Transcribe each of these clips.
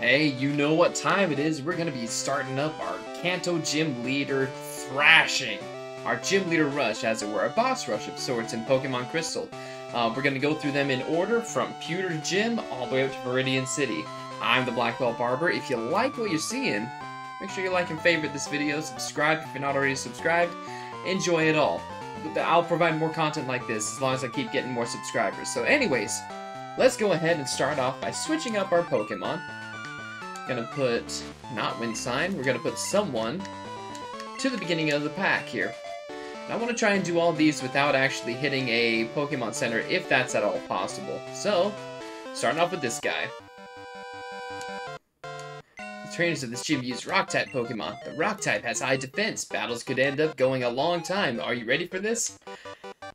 Hey, you know what time it is. We're going to be starting up our Kanto Gym Leader thrashing. Our Gym Leader Rush, as it were. A boss rush of sorts in Pokemon Crystal. We're going to go through them in order from Pewter Gym all the way up to Viridian City. I'm the Blackbelt Barber. If you like what you're seeing, make sure you like and favorite this video. Subscribe if you're not already subscribed. Enjoy it all. I'll provide more content like this as long as I keep getting more subscribers. So anyways, let's go ahead and start off by switching up our Pokemon. Gonna put not Wind Sign, we're gonna put someone to the beginning of the pack here. And I want to try and do all these without actually hitting a Pokemon Center if that's at all possible. So, starting off with this guy. The trainers of this gym use Rock-type Pokemon. The Rock-type has high defense. Battles could end up going a long time. Are you ready for this?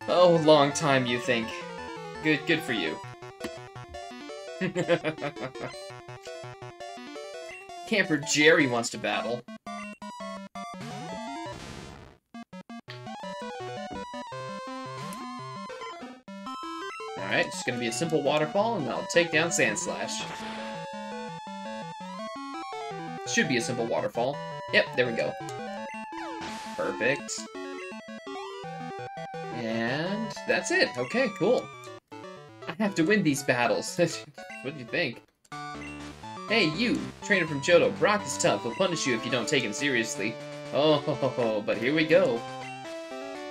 Oh, long time, you think. Good for you. Camper Jerry wants to battle. Alright, it's gonna be a simple waterfall, and I'll take down Sandslash. Should be a simple waterfall. Yep, there we go. Perfect. And that's it. Okay, cool. I have to win these battles. What do you think? Hey, you, trainer from Johto, Brock is tough. He'll punish you if you don't take him seriously. Oh, but here we go.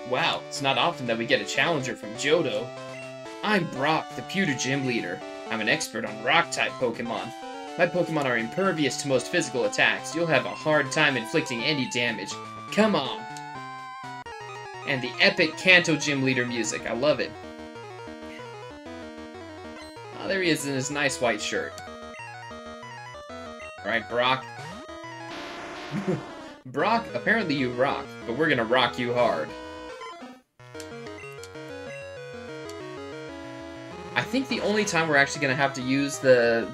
Wow, it's not often that we get a challenger from Johto. I'm Brock, the Pewter Gym Leader. I'm an expert on Rock-type Pokemon. My Pokemon are impervious to most physical attacks. You'll have a hard time inflicting any damage. Come on! And the epic Kanto Gym Leader music. I love it. Oh, there he is in his nice white shirt. Alright, Brock. Brock, apparently you rock, but we're gonna rock you hard. I think the only time we're actually gonna have to use the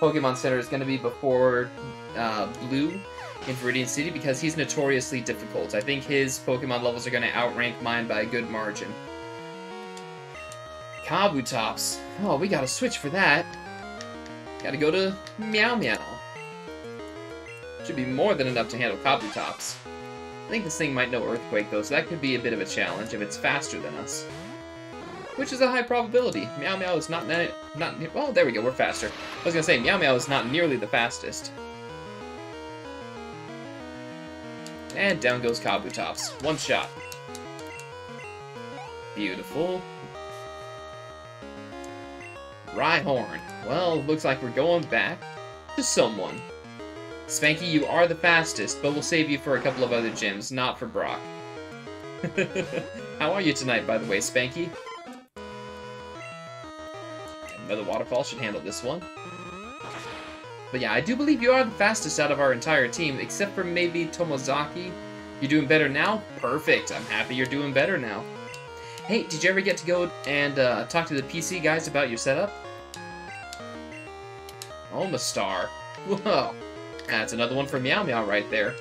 Pokemon Center is gonna be before Blue in Viridian City, because he's notoriously difficult. I think his Pokemon levels are gonna outrank mine by a good margin. Kabutops. Oh, we gotta switch for that. Gotta go to Meow Meow. Should be more than enough to handle Kabutops. I think this thing might know Earthquake, though, so that could be a bit of a challenge if it's faster than us. Which is a high probability. Meow Meow is not well, there we go, we're faster. I was gonna say, Meow Meow is not nearly the fastest. And down goes Kabutops. One shot. Beautiful. Rhyhorn. Well, looks like we're going back to someone. Spanky, you are the fastest, but we'll save you for a couple of other gyms, not for Brock. How are you tonight, by the way, Spanky? Another waterfall should handle this one. But yeah, I do believe you are the fastest out of our entire team, except for maybe Tomozaki. You're doing better now? Perfect. I'm happy you're doing better now. Hey, did you ever get to go and talk to the PC guys about your setup? Omastar. Whoa. That's another one for Meow Meow right there.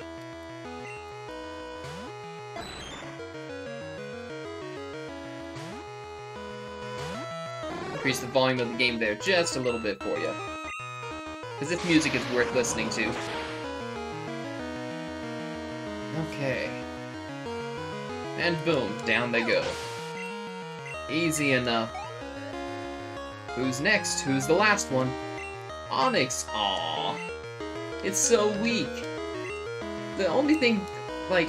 Increase the volume of the game there just a little bit for you. Because this music is worth listening to. Okay. And boom, down they go. Easy enough. Who's next? Who's the last one? Onix, aww, it's so weak. The only thing, like,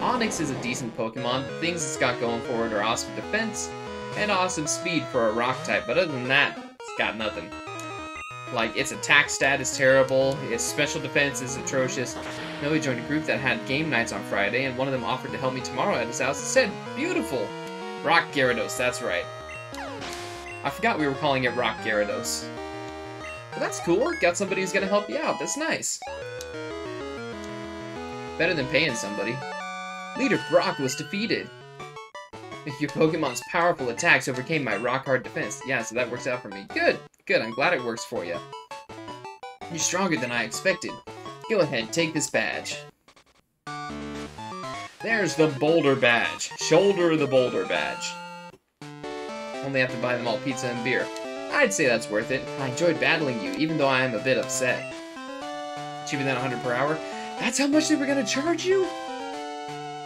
Onix is a decent Pokemon. The things it's got going for it are awesome defense and awesome speed for a rock type, but other than that, it's got nothing. Like, its attack stat is terrible, its special defense is atrocious. Noe joined a group that had game nights on Friday, and one of them offered to help me tomorrow at his house and said, beautiful! Rock Gyarados, that's right. I forgot we were calling it Rock Gyarados. Well, that's cool. Got somebody who's gonna help you out. That's nice. Better than paying somebody. Leader Brock was defeated. Your Pokemon's powerful attacks overcame my rock-hard defense. Yeah, so that works out for me. Good. Good, I'm glad it works for you. You're stronger than I expected. Go ahead, take this badge. There's the Boulder Badge. Shoulder the Boulder Badge. Only have to buy them all pizza and beer. I'd say that's worth it. I enjoyed battling you, even though I am a bit upset. Cheaper than 100 per hour? That's how much they were gonna charge you?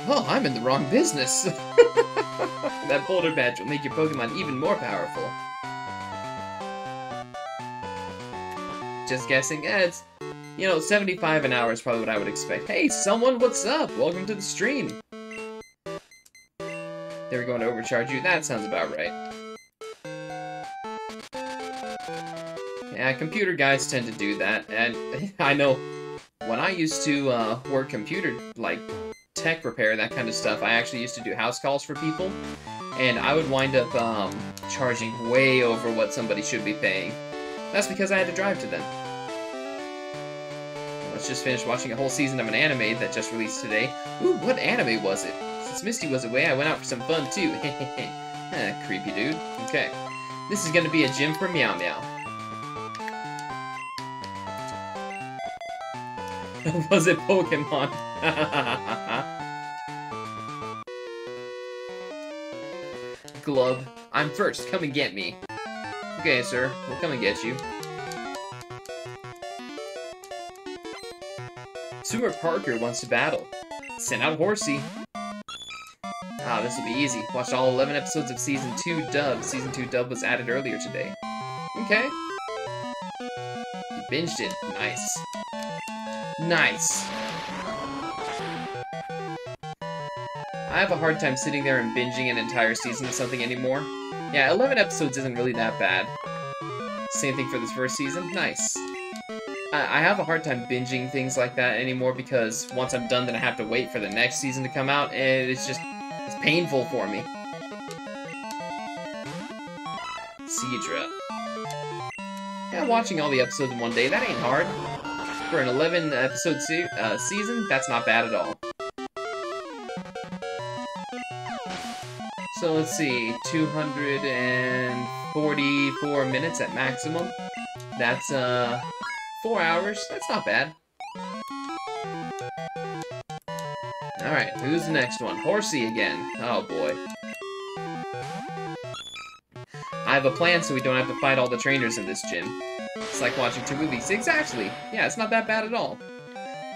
Well, I'm in the wrong business. That boulder badge will make your Pokemon even more powerful. Just guessing, it's... You know, 75 an hour is probably what I would expect. Hey, someone, what's up? Welcome to the stream. They were going to overcharge you? That sounds about right. Yeah, computer guys tend to do that, and I know when I used to work computer, like, tech repair, that kind of stuff, I actually used to do house calls for people, and I would wind up charging way over what somebody should be paying. That's because I had to drive to them. Let's just finish watching a whole season of an anime that just released today. Ooh, what anime was it? Since Misty was away, I went out for some fun, too. Creepy dude. Okay. This is gonna be a gym for Meow Meow. Was it Pokemon? Glove, I'm first. Come and get me. Okay, sir. We'll come and get you. Super Parker wants to battle. Send out Horsey. Ah, this will be easy. Watched all 11 episodes of Season 2 dub. Season 2 dub was added earlier today. Okay. You binged it. Nice. Nice. I have a hard time sitting there and binging an entire season of something anymore. Yeah, 11 episodes isn't really that bad. Same thing for this first season. Nice. I have a hard time binging things like that anymore because once I'm done, then I have to wait for the next season to come out, and it's just... it's painful for me. Seedra. Yeah, watching all the episodes in one day, that ain't hard. For an 11-episode season, that's not bad at all. So let's see, 244 minutes at maximum. That's 4 hours. That's not bad. All right, who's the next one? Horsey again. Oh boy. I have a plan, so we don't have to fight all the trainers in this gym. It's like watching 2 movies. Exactly! Yeah, it's not that bad at all.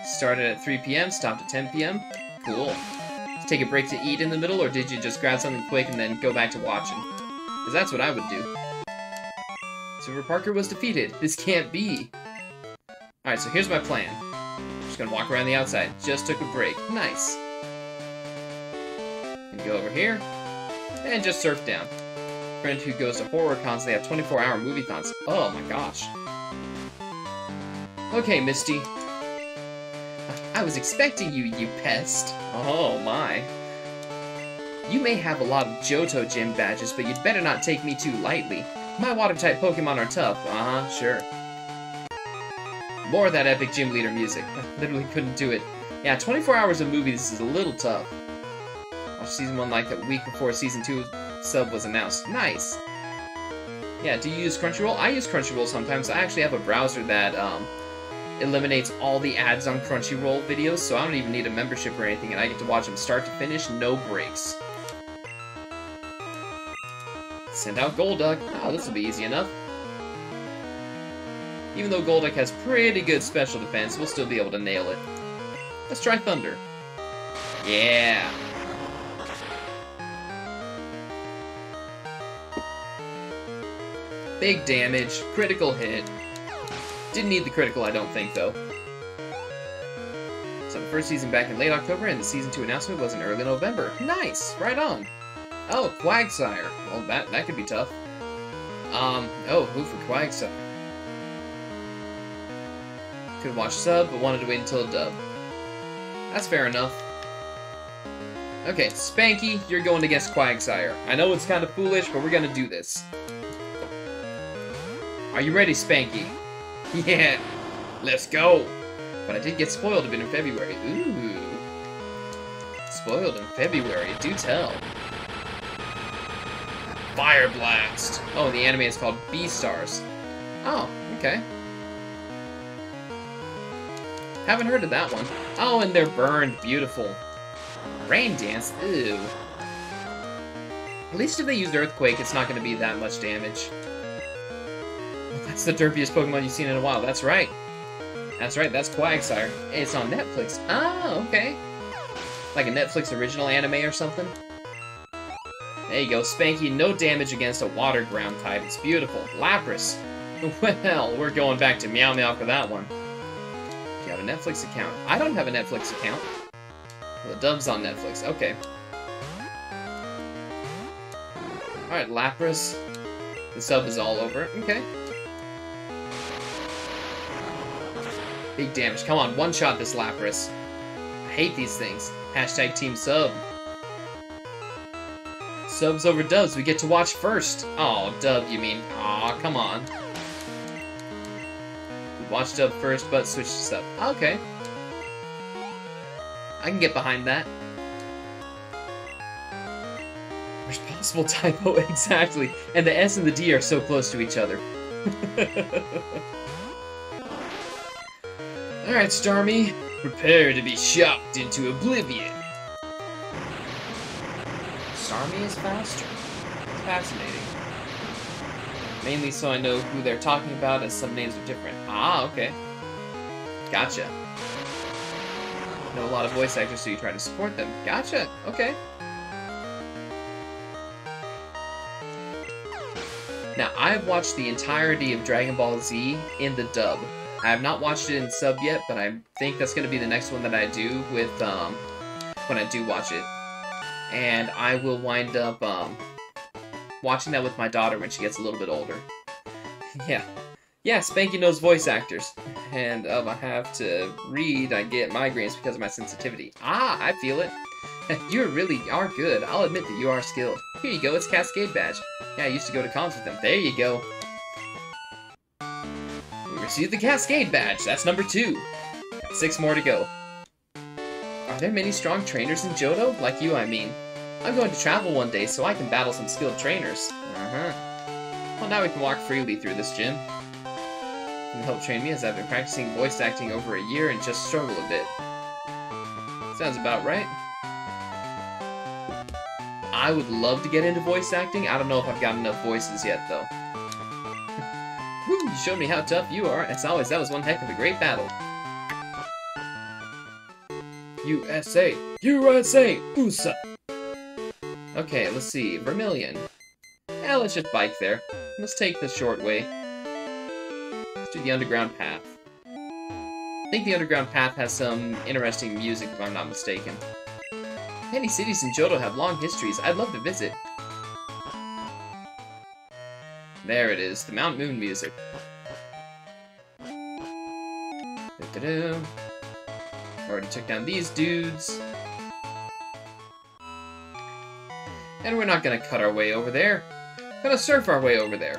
Started at 3 p.m., stopped at 10 p.m. Cool. Did you take a break to eat in the middle, or did you just grab something quick and then go back to watching? Because that's what I would do. Silver Parker was defeated. This can't be. Alright, so here's my plan. I'm just gonna walk around the outside. Just took a break. Nice. And go over here. And just surf down. Friend who goes to horror cons, they have 24-hour movie cons. Oh my gosh. Okay, Misty. I was expecting you, you pest. Oh my. You may have a lot of Johto gym badges, but you'd better not take me too lightly. My water-type Pokemon are tough. Uh-huh, sure. More of that epic gym leader music. I literally couldn't do it. Yeah, 24 hours of movies is a little tough. Watched Season 1 like a week before Season 2 sub was announced. Nice! Yeah, do you use Crunchyroll? I use Crunchyroll sometimes. I actually have a browser that eliminates all the ads on Crunchyroll videos, so I don't even need a membership or anything, and I get to watch them start to finish, no breaks. Send out Golduck. Oh, this will be easy enough. Even though Golduck has pretty good special defense, we'll still be able to nail it. Let's try Thunder. Yeah! Big damage, critical hit. Didn't need the critical, I don't think, though. So the first season back in late October, and the Season 2 announcement was in early November. Nice! Right on! Oh, Quagsire. Well, that could be tough. Oh, who for Quagsire? Could watch sub, but wanted to wait until dub. That's fair enough. Okay, Spanky, you're going to guess Quagsire. I know it's kind of foolish, but we're gonna do this. Are you ready, Spanky? Yeah, let's go! But I did get spoiled a bit in February. Ooh. Spoiled in February, do tell. Fire Blast! Oh, and the anime is called Beastars. Oh, okay. Haven't heard of that one. Oh, and they're burned. Beautiful. Rain Dance? Ew. At least if they used Earthquake, it's not going to be that much damage. That's the derpiest Pokemon you've seen in a while. That's right. That's right, that's Quagsire. It's on Netflix. Oh, okay. Like a Netflix original anime or something? There you go, Spanky, no damage against a water ground type. It's beautiful. Lapras. Well, we're going back to Meow Meow for that one. Do you have a Netflix account? I don't have a Netflix account. Well, the dub's on Netflix. Okay. Alright, Lapras. The sub is all over. Okay. Big damage. Come on, one-shot this Lapras. I hate these things. Hashtag team sub. Subs over dubs. We get to watch first. Oh, dub, you mean. Aw, come on. We watched dub first, but switched to sub. Okay. I can get behind that. There's possible typo. Exactly. And the S and the D are so close to each other. Alright, Starmie, prepare to be shocked into oblivion. Starmie is faster. It's fascinating. Mainly so I know who they're talking about, as some names are different. Ah, okay. Gotcha. I know a lot of voice actors, so you try to support them. Gotcha, okay. Now, I've watched the entirety of Dragon Ball Z in the dub. I have not watched it in sub yet, but I think that's going to be the next one that I do with, when I do watch it. And I will wind up, watching that with my daughter when she gets a little bit older. Yeah. Yeah, Spanky knows voice actors. And, I have to read, I get migraines because of my sensitivity. Ah, I feel it. You really are good. I'll admit that you are skilled. Here you go, it's Cascade Badge. Yeah, I used to go to cons with them. There you go. See the Cascade Badge. That's number 2. Got 6 more to go. Are there many strong trainers in Johto? Like you, I mean. I'm going to travel one day so I can battle some skilled trainers. Uh-huh. Well, now we can walk freely through this gym. You can help train me as I've been practicing voice acting over a year and just struggle a bit. Sounds about right. I would love to get into voice acting. I don't know if I've got enough voices yet, though. You showed me how tough you are. As always, that was one heck of a great battle. USA! USA! USA! Okay, let's see. Vermilion. Yeah, let's just bike there. Let's take the short way. Let's do the underground path. I think the underground path has some interesting music, if I'm not mistaken. Many cities in Johto have long histories. I'd love to visit. There it is, the Mount Moon music. Da-da-da. Already took down these dudes. And we're not gonna cut our way over there. We're gonna surf our way over there.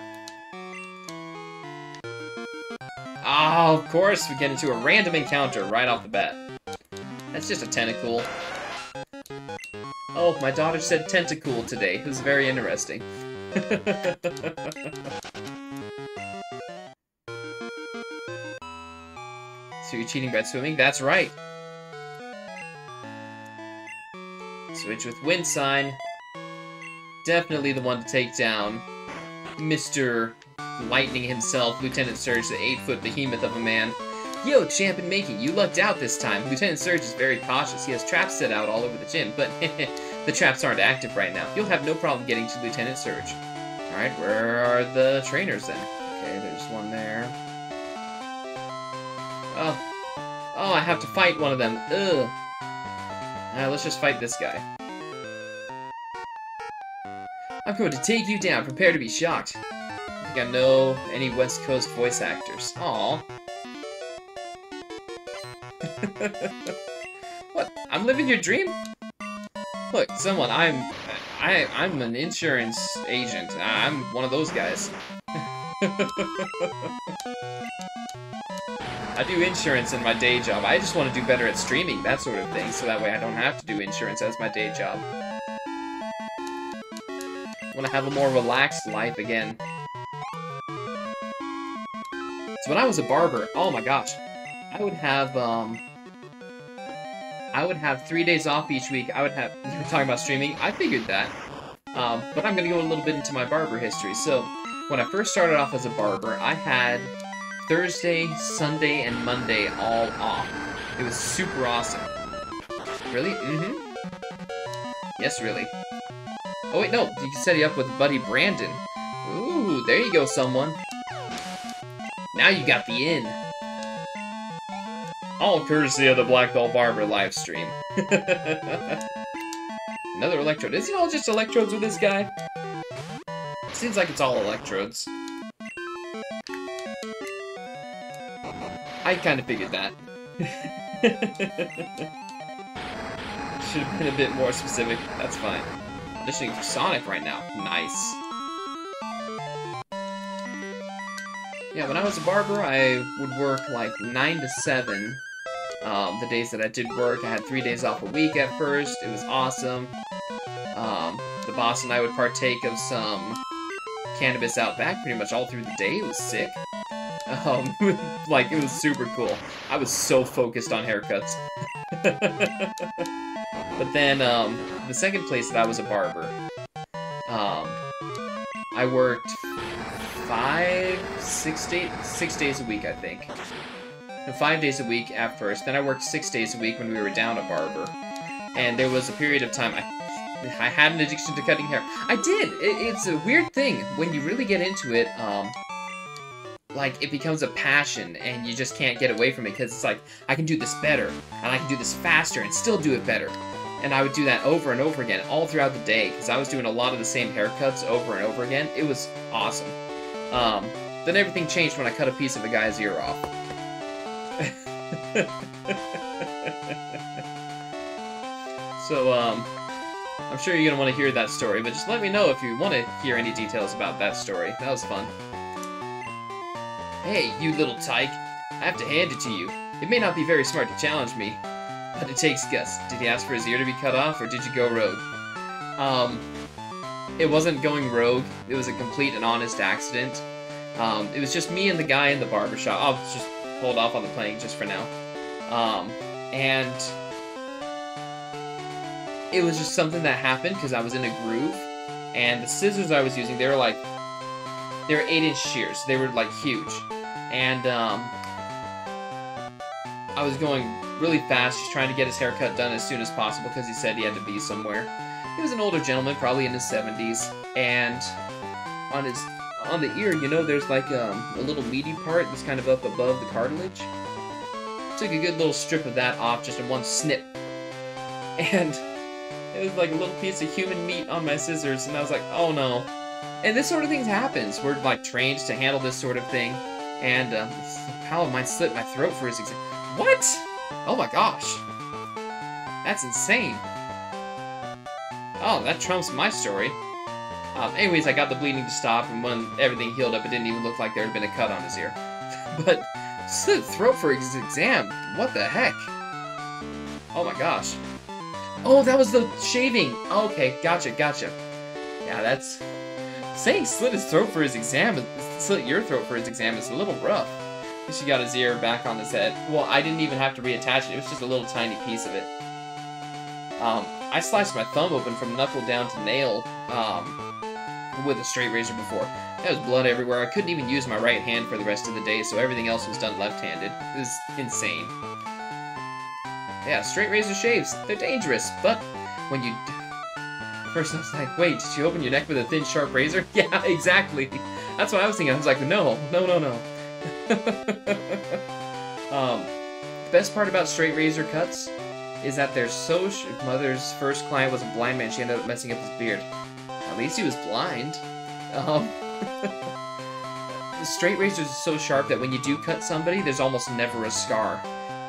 Ah, of course, we get into a random encounter right off the bat. That's just a tentacle. Oh, my daughter said tentacle today. It was very interesting. So you're cheating by swimming? That's right! Switch with Wind Sign. Definitely the one to take down Mr. Lightning himself, Lieutenant Surge, the 8-foot behemoth of a man. Yo, champ and Makey, you lucked out this time. Lieutenant Surge is very cautious. He has traps set out all over the gym, but the traps aren't active right now. You'll have no problem getting to Lieutenant Surge. Alright, where are the trainers then? Okay, there's one there. Oh. Oh, I have to fight one of them. Ugh. Alright, let's just fight this guy. I'm going to take you down. Prepare to be shocked. I think I know any West Coast voice actors. Aww. What? I'm living your dream? Look, someone, I'm an insurance agent. I'm one of those guys. I do insurance in my day job. I just want to do better at streaming, that sort of thing, so that way I don't have to do insurance as my day job. I want to have a more relaxed life again. So when I was a barber, oh my gosh, I would have 3 days off each week. I would have... You were talking about streaming. I figured that. But I'm going to go a little bit into my barber history. So, when I first started off as a barber, I had Thursday, Sunday, and Monday all off. It was super awesome. Really? Yes, really. Oh wait, no, you can set you up with Buddy Brandon. Ooh, there you go, someone. Now you got the in. All courtesy of the Blackbelt Barber livestream. Another electrode. Is it all just electrodes with this guy? Seems like it's all electrodes. I kind of figured that. Should have been a bit more specific. That's fine. Auditioning for Sonic right now. Nice. Yeah, when I was a barber, I would work like 9 to 7. The days that I did work, I had 3 days off a week at first. It was awesome. The boss and I would partake of some cannabis out back pretty much all through the day. It was sick. Like, it was super cool. I was so focused on haircuts. But then, the second place that I was a barber, I worked 6 days a week, I think. And 5 days a week at first, then I worked 6 days a week when we were down a barber. And there was a period of time I had an addiction to cutting hair. I did! It's a weird thing. When you really get into it, like, it becomes a passion, and you just can't get away from it, because it's like, I can do this better, and I can do this faster, and still do it better. And I would do that over and over again, all throughout the day, because I was doing a lot of the same haircuts over and over again. It was awesome. Then everything changed when I cut a piece of a guy's ear off. So, I'm sure you're going to want to hear that story, but just let me know if you want to hear any details about that story. That was fun. Hey, you little tyke. I have to hand it to you. It may not be very smart to challenge me, but it takes guts. Did he ask for his ear to be cut off, or did you go rogue? It wasn't going rogue. It was a complete and honest accident. It was just me and the guy in the barbershop. I'll just hold off on the playing just for now. And it was just something that happened because I was in a groove, and the scissors I was using, they were like, they were 8-inch shears. They were, like, huge. And, I was going really fast, just trying to get his haircut done as soon as possible, because he said he had to be somewhere. He was an older gentleman, probably in his 70s, and on the ear, you know, there's, like, a little meaty part that's kind of up above the cartilage. Took a good little strip of that off, just in one snip. And it was, like, a little piece of human meat on my scissors, and I was like, oh, no. And this sort of thing happens. We're, like, trained to handle this sort of thing. And, a pal of mine slit my throat for his exam. What? Oh my gosh. That's insane. Oh, that trumps my story. Anyways, I got the bleeding to stop, and when everything healed up, it didn't even look like there had been a cut on his ear. But, slit throat for his exam. What the heck? Oh my gosh. Oh, that was the shaving. Okay, gotcha, gotcha. Yeah, that's... Saying slit his throat for his exam, slit your throat for his exam is a little rough. She got his ear back on his head. Well, I didn't even have to reattach it. It was just a little tiny piece of it. I sliced my thumb open from knuckle down to nail with a straight razor before. There was blood everywhere. I couldn't even use my right hand for the rest of the day, so everything else was done left-handed. It was insane. Yeah, straight razor shaves. They're dangerous, but when you... First I was like, wait, did you open your neck with a thin, sharp razor? Yeah, exactly. That's what I was thinking. I was like, no. The best part about straight razor cuts is that they're so... Mother's first client was a blind man. She ended up messing up his beard. At least he was blind. The straight razors are so sharp that when you do cut somebody, there's almost never a scar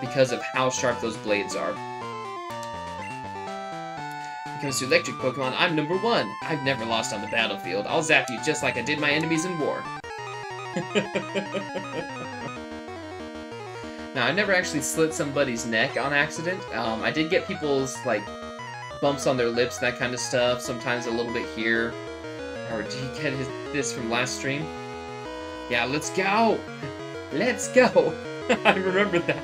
because of how sharp those blades are. Comes to electric Pokemon, I'm number one. I've never lost on the battlefield. I'll zap you just like I did my enemies in war. Now, I never actually slit somebody's neck on accident. I did get people's, like, bumps on their lips, that kind of stuff. Sometimes a little bit here. Or did you get this from last stream? Yeah, let's go! Let's go! I remember that.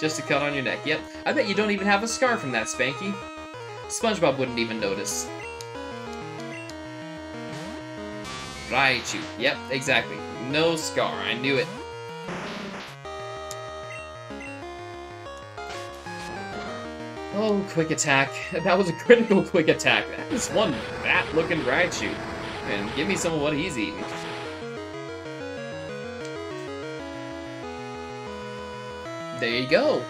Just a cut on your neck, yep. I bet you don't even have a scar from that, Spanky. SpongeBob wouldn't even notice. Raichu. Yep, exactly. No Scar. I knew it. Oh, quick attack. That was a critical quick attack. That was one bat-looking Raichu. And give me some of what he's eating. There you go.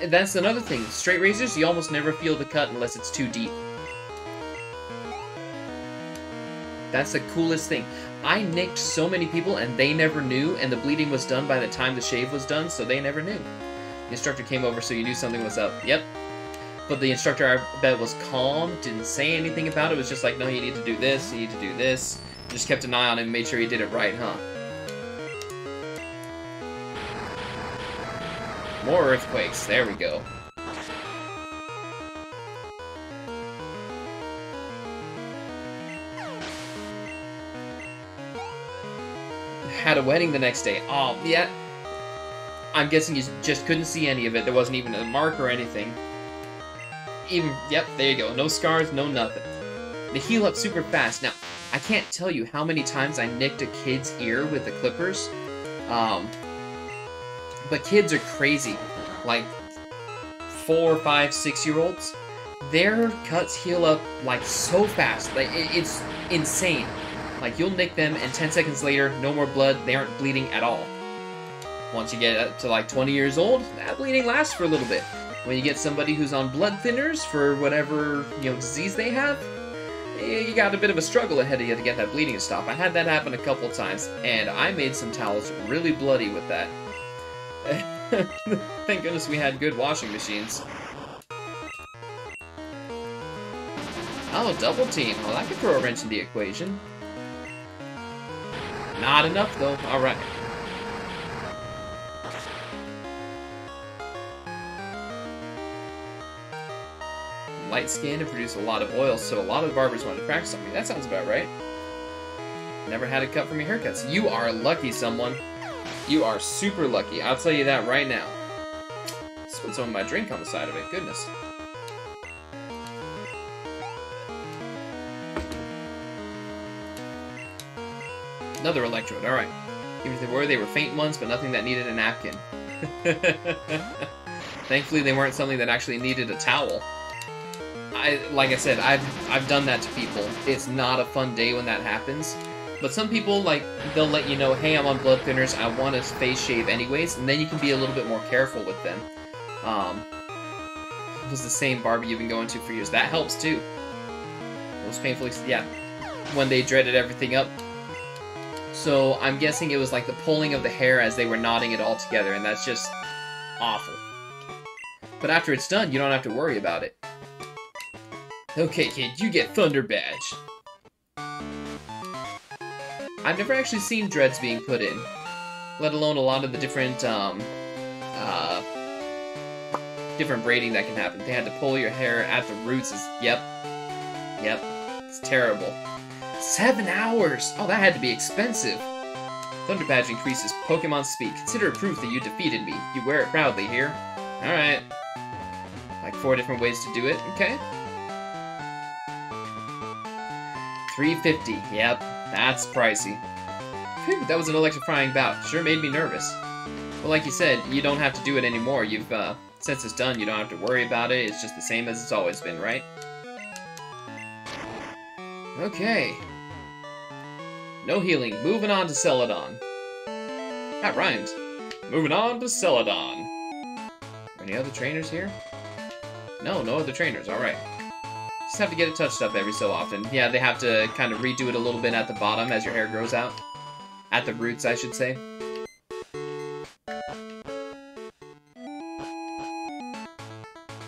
And that's another thing. Straight razors, you almost never feel the cut unless it's too deep. That's the coolest thing. I nicked so many people and they never knew, and the bleeding was done by the time the shave was done, so they never knew. The instructor came over, so you knew something was up. Yep. But the instructor, I bet, was calm, didn't say anything about it, was just like, no, you need to do this, you need to do this. Just kept an eye on him, made sure he did it right, huh? More earthquakes, there we go. Had a wedding the next day. Oh, yeah. I'm guessing you just couldn't see any of it. There wasn't even a mark or anything. Even, yep, there you go. No scars, no nothing. They heal up super fast. Now, I can't tell you how many times I nicked a kid's ear with the clippers. But kids are crazy. Like, 4, 5, 6-year-olds. Their cuts heal up, like, so fast. Like, it's insane. Like, you'll nick them, and 10 seconds later, no more blood. They aren't bleeding at all. Once you get up to, like, 20 years old, that bleeding lasts for a little bit. When you get somebody who's on blood thinners for whatever, you know, disease they have, you got a bit of a struggle ahead of you to get that bleeding to stop. I had that happen a couple times, and I made some towels really bloody with that. Thank goodness we had good washing machines. Oh, double team. Well, that could throw a wrench in the equation. Not enough, though. Alright. Light skin and produce a lot of oil, so a lot of the barbers wanted to practice on me. That sounds about right. Never had a cut from your haircuts. You are lucky, someone. You are super lucky. I'll tell you that right now. Spilled some of my drink on the side of it. Goodness. Another electrode. All right. Even if they were, faint ones, but nothing that needed a napkin. Thankfully, they weren't something that actually needed a towel. Like I said, I've done that to people. It's not a fun day when that happens. But some people, like, they'll let you know, hey, I'm on blood thinners, I want to face shave anyways, and then you can be a little bit more careful with them. It was the same barber you've been going to for years. That helps, too. Most painfully, yeah, when they dreaded everything up. So I'm guessing it was like the pulling of the hair as they were knotting it all together, and that's just awful. But after it's done, you don't have to worry about it. Okay, kid, you get Thunder Badge. I've never actually seen dreads being put in, let alone a lot of the different, different braiding that can happen. They had to pull your hair at the roots. Yep, it's terrible. 7 hours! Oh, that had to be expensive. Thunder Badge increases Pokemon speed. Consider it proof that you defeated me. You wear it proudly here. Alright. Like 4 different ways to do it. Okay. 350. Yep. That's pricey. Whew, that was an electrifying bout. Sure made me nervous. Well, like you said, you don't have to do it anymore. You've, since it's done, you don't have to worry about it. It's just the same as it's always been, right? Okay. No healing. Moving on to Celadon. That rhymes. Moving on to Celadon. Any other trainers here? No, no other trainers. Alright. Just have to get it touched up every so often. Yeah, they have to kind of redo it a little bit at the bottom as your hair grows out. At the roots, I should say.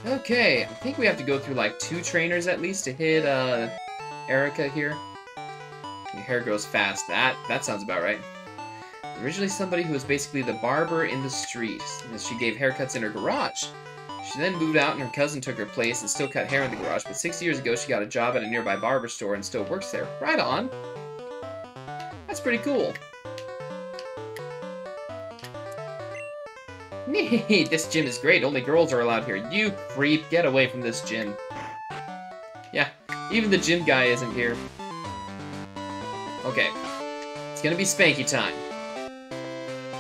Okay, I think we have to go through like 2 trainers at least to hit Erica here. Your hair grows fast. That sounds about right. Originally somebody who was basically the barber in the street. She gave haircuts in her garage. She then moved out and her cousin took her place and still cut hair in the garage, but 6 years ago she got a job at a nearby barber store and still works there. Right on! That's pretty cool. Neat! This gym is great, only girls are allowed here. You creep, get away from this gym. Yeah, even the gym guy isn't here. Okay. It's gonna be Spanky time.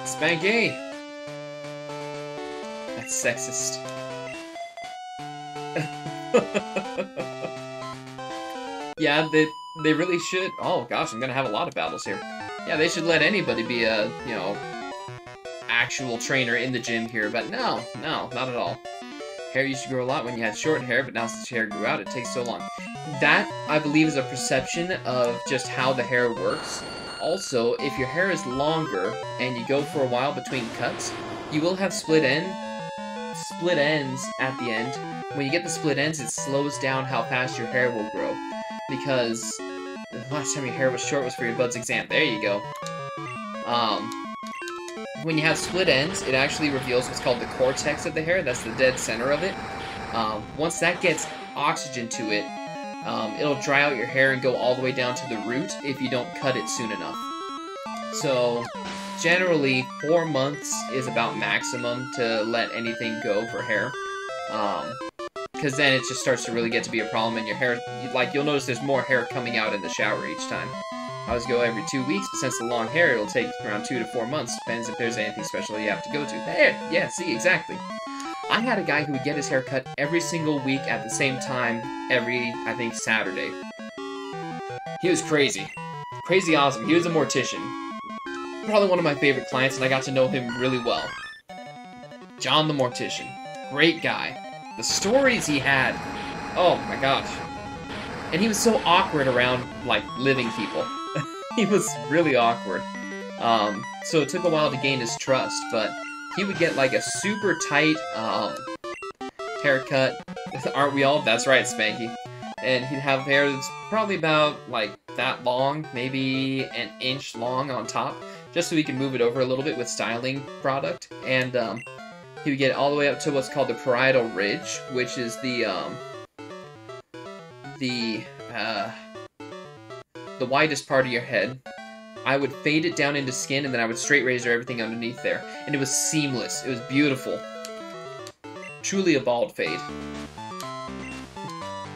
Spanky! That's sexist. Yeah, they really should. Oh gosh, I'm gonna have a lot of battles here. Yeah, they should let anybody be a, you know, actual trainer in the gym here, but no, no, not at all. Hair used to grow a lot when you had short hair, but now since your hair grew out, it takes so long. That, I believe, is a perception of just how the hair works. Also, if your hair is longer and you go for a while between cuts, you will have split ends at the end. When you get the split ends, it slows down how fast your hair will grow, because the last time your hair was short was for your bud's exam. There you go. When you have split ends, it actually reveals what's called the cortex of the hair. That's the dead center of it. Once that gets oxygen to it, it'll dry out your hair and go all the way down to the root if you don't cut it soon enough. So, generally, 4 months is about maximum to let anything go for hair. Because then it just starts to really get to be a problem, and your hair, like, you'll notice there's more hair coming out in the shower each time. I always go every 2 weeks, but since the long hair, it'll take around 2 to 4 months. Depends if there's anything special you have to go to. There, yeah, see, exactly. I had a guy who would get his hair cut every single week at the same time, every, I think, Saturday. He was crazy. Crazy awesome. He was a mortician. Probably one of my favorite clients, and I got to know him really well. John the Mortician. Great guy. The stories he had. Oh, my gosh. And he was so awkward around, like, living people. He was really awkward. So it took a while to gain his trust, but he would get, like, a super tight, haircut. Aren't we all? That's right, Spanky. And he'd have hair that's probably about, like, that long, maybe an inch long on top, just so he could move it over a little bit with styling product. And, he would get all the way up to what's called the parietal ridge, which is the widest part of your head. I would fade it down into skin, and then I would straight razor everything underneath there. And it was seamless. It was beautiful. Truly a bald fade.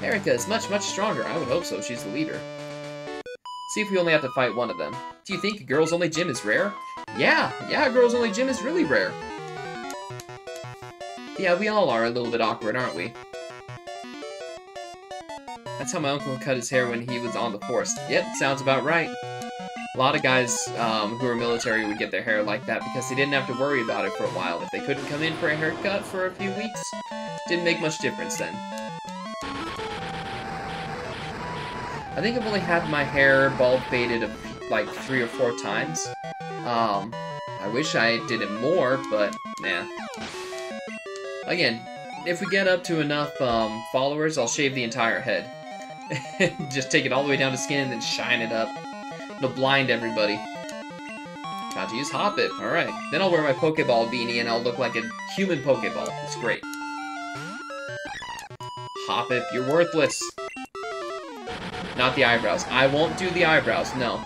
Erica is much, much stronger. I would hope so. She's the leader. See if we only have to fight one of them. Do you think a girls-only gym is rare? Yeah. Yeah, a girls-only gym is really rare. Yeah, we all are a little bit awkward, aren't we? That's how my uncle cut his hair when he was on the force. Yep, sounds about right. A lot of guys who were military would get their hair like that because they didn't have to worry about it for a while. If they couldn't come in for a haircut for a few weeks, didn't make much difference then. I think I've only had my hair bald faded like 3 or 4 times. I wish I did it more, but nah. Again, if we get up to enough followers, I'll shave the entire head. Just take it all the way down to skin and then shine it up. It'll blind everybody. Got to use Hoppip. Alright. Then I'll wear my Pokeball beanie and I'll look like a human Pokeball. It's great. Hoppip, you're worthless. Not the eyebrows. I won't do the eyebrows, no.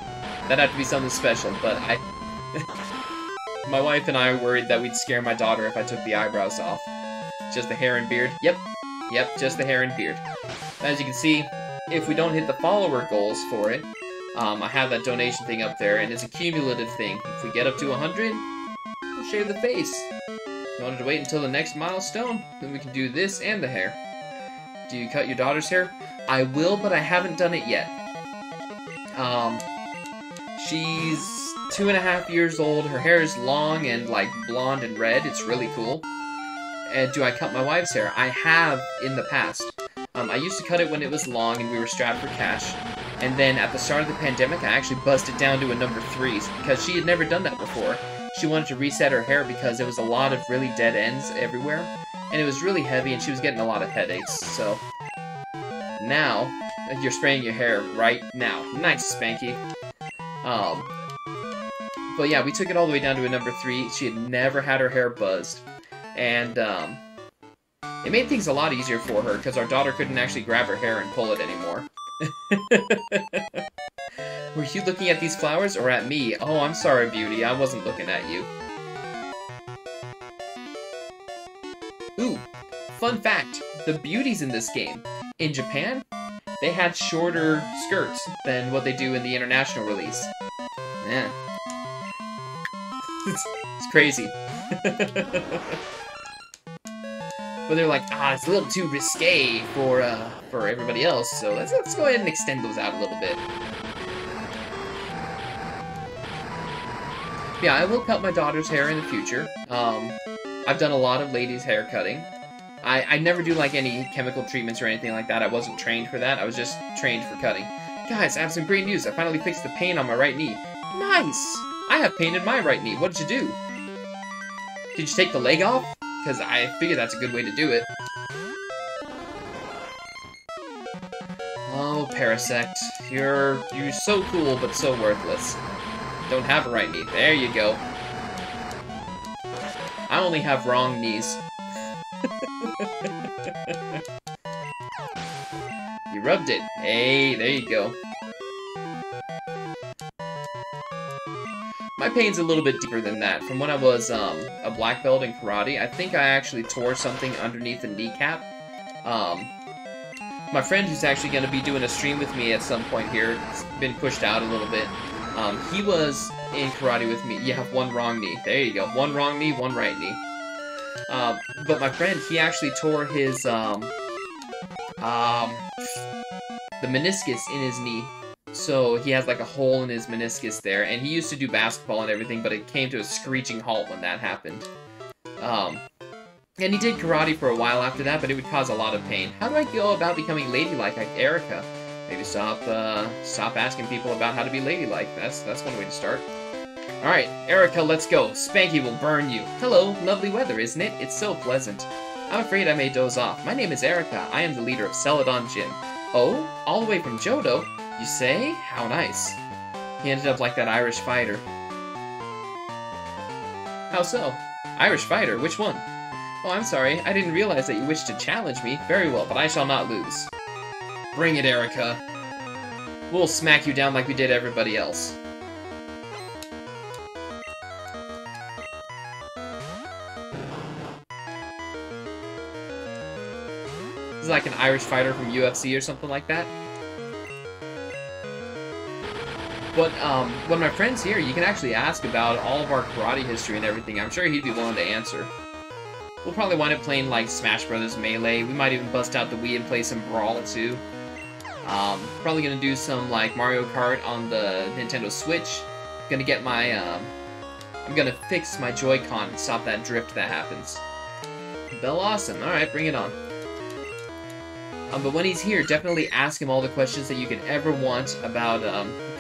That'd have to be something special, but I... My wife and I were worried that we'd scare my daughter if I took the eyebrows off. Just the hair and beard? Yep. Yep, just the hair and beard. As you can see, if we don't hit the follower goals for it, I have that donation thing up there, and it's a cumulative thing. If we get up to 100, we'll shave the face. You wanted to wait until the next milestone? Then we can do this and the hair. Do you cut your daughter's hair? I will, but I haven't done it yet. She's 2.5 years old. Her hair is long and, like, blonde and red. It's really cool. And do I cut my wife's hair? I have in the past. I used to cut it when it was long and we were strapped for cash. And then at the start of the pandemic, I actually buzzed it down to a number 3 because she had never done that before. She wanted to reset her hair because there was a lot of really dead ends everywhere. And it was really heavy and she was getting a lot of headaches. So now you're spraying your hair right now. Nice, Spanky. But yeah, we took it all the way down to a number 3. She had never had her hair buzzed. And it made things a lot easier for her because our daughter couldn't actually grab her hair and pull it anymore. Were you looking at these flowers or at me? Oh, I'm sorry, beauty. I wasn't looking at you. Ooh, fun fact. The beauties in this game. In Japan, they had shorter skirts than what they do in the international release. Yeah. It's crazy. But they're like, ah, it's a little too risque for everybody else, so let's go ahead and extend those out a little bit. Yeah, I will cut my daughter's hair in the future. I've done a lot of ladies' hair cutting. I never do, like, any chemical treatments or anything like that. I wasn't trained for that. I was just trained for cutting. Guys, I have some great news. I finally fixed the pain on my right knee. Nice! I have pain in my right knee. What did you do? Did you take the leg off? Because I figure that's a good way to do it. Oh, Parasect. You're so cool, but so worthless. Don't have a right knee. There you go. I only have wrong knees. You rubbed it. Hey, there you go. My pain's a little bit deeper than that. From when I was a black belt in karate, I think I actually tore something underneath the kneecap. My friend, who's actually going to be doing a stream with me at some point here, has been pushed out a little bit. He was in karate with me. You have one wrong knee. There you go. One wrong knee, one right knee. But my friend, he actually tore his the meniscus in his knee. So he has like a hole in his meniscus there, and he used to do basketball and everything, but it came to a screeching halt when that happened. And he did karate for a while after that, but it would cause a lot of pain. How do I go about becoming ladylike like Erica? Maybe stop asking people about how to be ladylike. That's one way to start. Alright, Erica, let's go. Spanky will burn you. Hello, lovely weather, isn't it? It's so pleasant. I'm afraid I may doze off. My name is Erica. I am the leader of Celadon Gym. Oh? All the way from Johto? You say? How nice. He ended up like that Irish fighter. How so? Irish fighter? Which one? Oh, I'm sorry. I didn't realize that you wished to challenge me. Very well, but I shall not lose. Bring it, Erica. We'll smack you down like we did everybody else. Like an Irish fighter from UFC or something like that. But when my friend's here, you can actually ask about all of our karate history and everything. I'm sure he'd be willing to answer. We'll probably wind up playing like Smash Brothers Melee. We might even bust out the Wii and play some Brawl too. Probably gonna do some like Mario Kart on the Nintendo Switch. Gonna get my I'm gonna fix my Joy-Con and stop that drift that happens. Bell awesome. Alright, bring it on. But when he's here, definitely ask him all the questions that you can ever want about,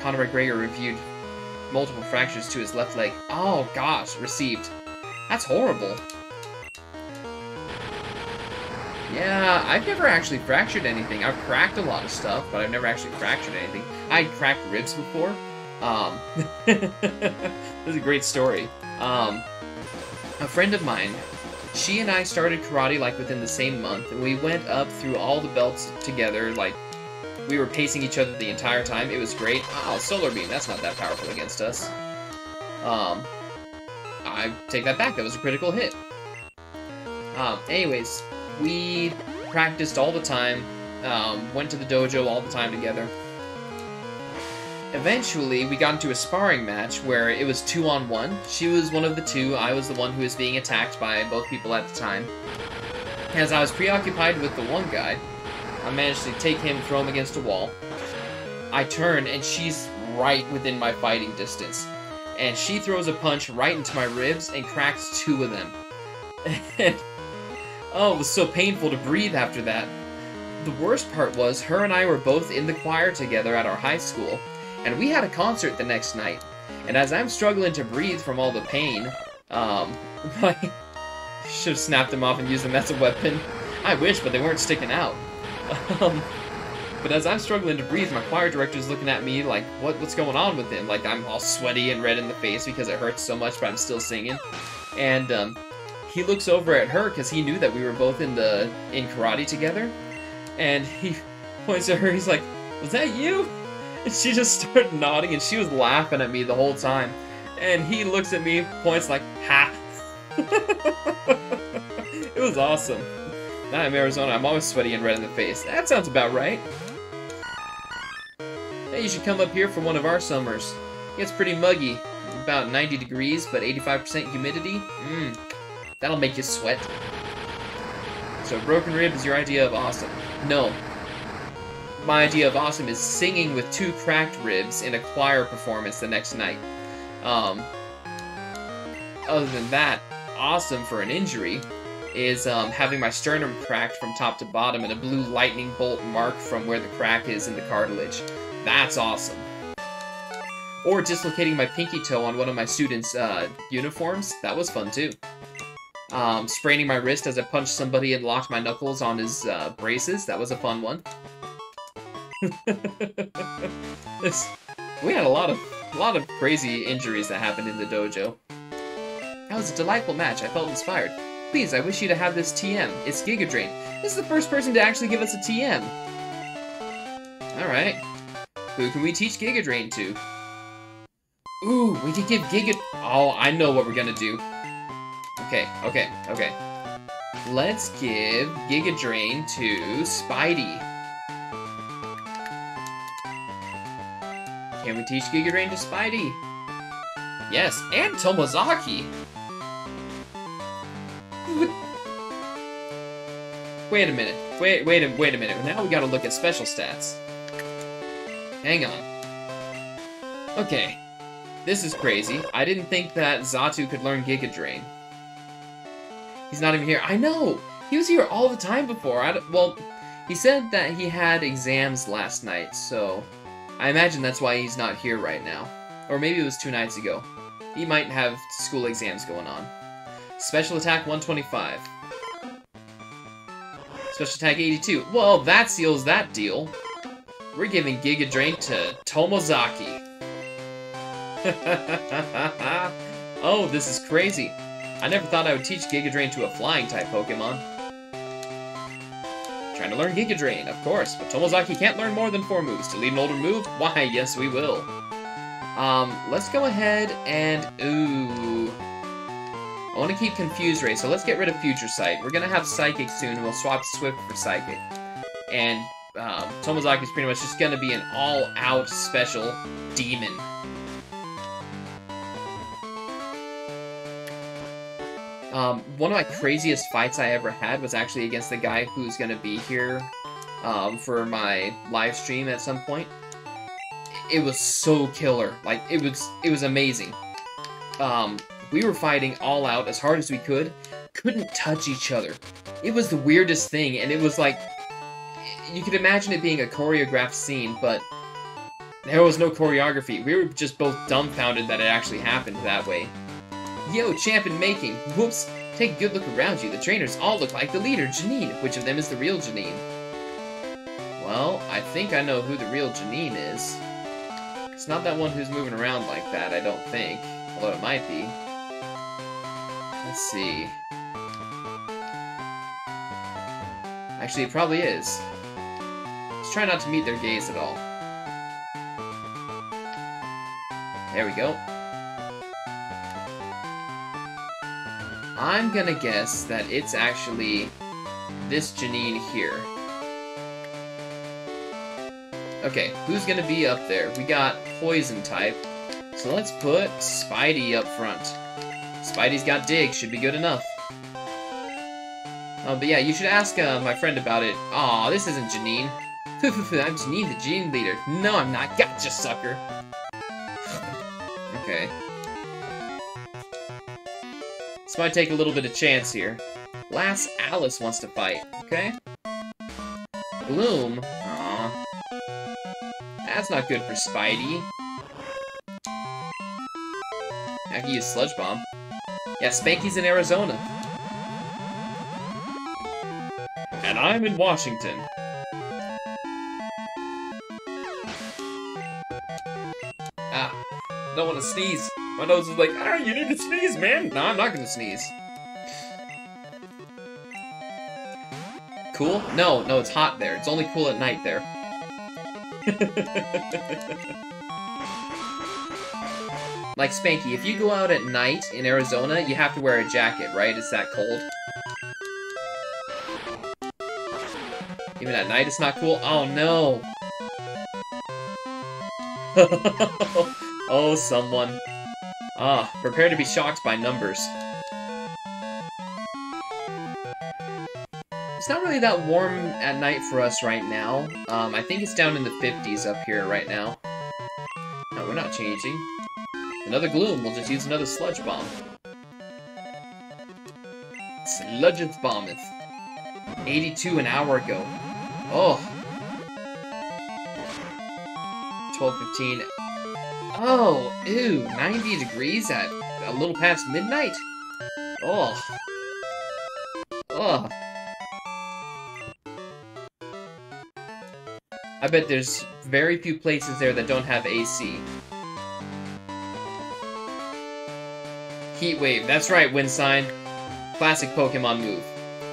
Conor McGregor reviewed multiple fractures to his left leg. Oh, gosh, received. That's horrible. Yeah, I've never actually fractured anything. I've cracked a lot of stuff, but I've never actually fractured anything. I'd cracked ribs before. This is a great story. A friend of mine... She and I started karate, like, within the same month, and we went up through all the belts together, like, we were pacing each other the entire time. It was great. Oh, Solar Beam, that's not that powerful against us. I take that back. That was a critical hit. Anyways, we practiced all the time, went to the dojo all the time together. Eventually, we got into a sparring match where it was 2-on-1. She was one of the two. I was the one who was being attacked by both people at the time. As I was preoccupied with the one guy, I managed to take him, throw him against a wall. I turn, and she's right within my fighting distance. And she throws a punch right into my ribs and cracks two of them. And, oh, it was so painful to breathe after that. The worst part was, her and I were both in the choir together at our high school. And we had a concert the next night, and as I'm struggling to breathe from all the pain, I should have snapped them off and used them as a weapon. I wish, but they weren't sticking out. But as I'm struggling to breathe, my choir director's looking at me like, what's going on with him? Like, I'm all sweaty and red in the face because it hurts so much, but I'm still singing. And he looks over at her because he knew that we were both in karate together, and he points at her. He's like, was that you? And she just started nodding, and she was laughing at me the whole time. And he looks at me, points like, ha! It was awesome. Now I'm in Arizona, I'm always sweaty and red in the face. That sounds about right. Hey, you should come up here for one of our summers. It's pretty muggy. About 90 degrees, but 85% humidity. That'll make you sweat. So broken rib is your idea of awesome. No. My idea of awesome is singing with two cracked ribs in a choir performance the next night. Other than that, awesome for an injury is having my sternum cracked from top to bottom and a blue lightning bolt mark from where the crack is in the cartilage. That's awesome. Or dislocating my pinky toe on one of my students' uniforms. That was fun, too. Spraining my wrist as I punched somebody and locked my knuckles on his braces. That was a fun one. We had a lot of crazy injuries that happened in the dojo. That was a delightful match. I felt inspired. Please, I wish you to have this TM. It's Giga Drain. This is the first person to actually give us a TM. Alright. Who can we teach Giga Drain to? Ooh, we could give Giga... Oh, I know what we're gonna do. Okay. Let's give Giga Drain to Spidey. Can we teach Giga Drain to Spidey? Yes, and Tomozaki! Wait a minute. Wait a minute. Now we gotta look at special stats. Hang on. Okay. This is crazy. I didn't think that Zatu could learn Giga Drain. He's not even here. I know! He was here all the time before. Well, he said that he had exams last night, so... I imagine that's why he's not here right now. Or maybe it was 2 nights ago. He might have school exams going on. Special attack 125. Special attack 82. Well, that seals that deal. We're giving Giga Drain to Tomozaki. Oh, this is crazy. I never thought I would teach Giga Drain to a flying type Pokemon. Trying to learn Giga Drain, of course, but Tomozaki can't learn more than 4 moves. To lead an older move? Why, yes we will. Let's go ahead and... Ooh... I want to keep Confuse Ray, so let's get rid of Future Sight. We're gonna have Psychic soon, and we'll swap Swift for Psychic. And Tomozaki's pretty much just gonna be an all-out special demon. One of my craziest fights I ever had was actually against the guy who's gonna be here for my live stream at some point. It was so killer, like it was amazing. We were fighting all out as hard as we could, couldn't touch each other. It was the weirdest thing, and it was like, you could imagine it being a choreographed scene, but there was no choreography. We were just both dumbfounded that it actually happened that way. Yo, champion making. Whoops. Take a good look around you. The trainers all look like the leader, Janine. Which of them is the real Janine? Well, I think I know who the real Janine is. It's not that one who's moving around like that, I don't think. Although it might be. Let's see. Actually, it probably is. Let's try not to meet their gaze at all. There we go. I'm gonna guess that it's actually this Janine here. Okay, who's gonna be up there? We got Poison type, so let's put Spidey up front. Spidey's got Dig, should be good enough. Oh, but yeah, you should ask my friend about it. Aw, this isn't Janine. I'm Janine, the Gene leader. No, I'm not. Gotcha, sucker. Okay. This might take a little bit of chance here. Last Alice wants to fight, okay? Bloom? Aww. That's not good for Spidey. I can use Sludge Bomb. Yeah, Spanky's in Arizona. And I'm in Washington. Ah, I don't want to sneeze. My nose is like, ah, you need to sneeze, man! No, I'm not gonna sneeze. Cool? No, it's hot there. It's only cool at night there. Like, Spanky, if you go out at night in Arizona, you have to wear a jacket, right? It's that cold. Even at night, it's not cool? Oh, no! Oh, someone. Ah, prepare to be shocked by numbers. It's not really that warm at night for us right now. I think it's down in the 50s up here right now. No, we're not changing. Another gloom, we'll just use another sludge bomb. Sludgeth bombeth. 82 an hour ago. Oh. 12:15. Oh, ew, 90 degrees at a little past midnight? Oh. Oh. I bet there's very few places there that don't have AC. Heat Wave, that's right, Wind Sign. Classic Pokemon move.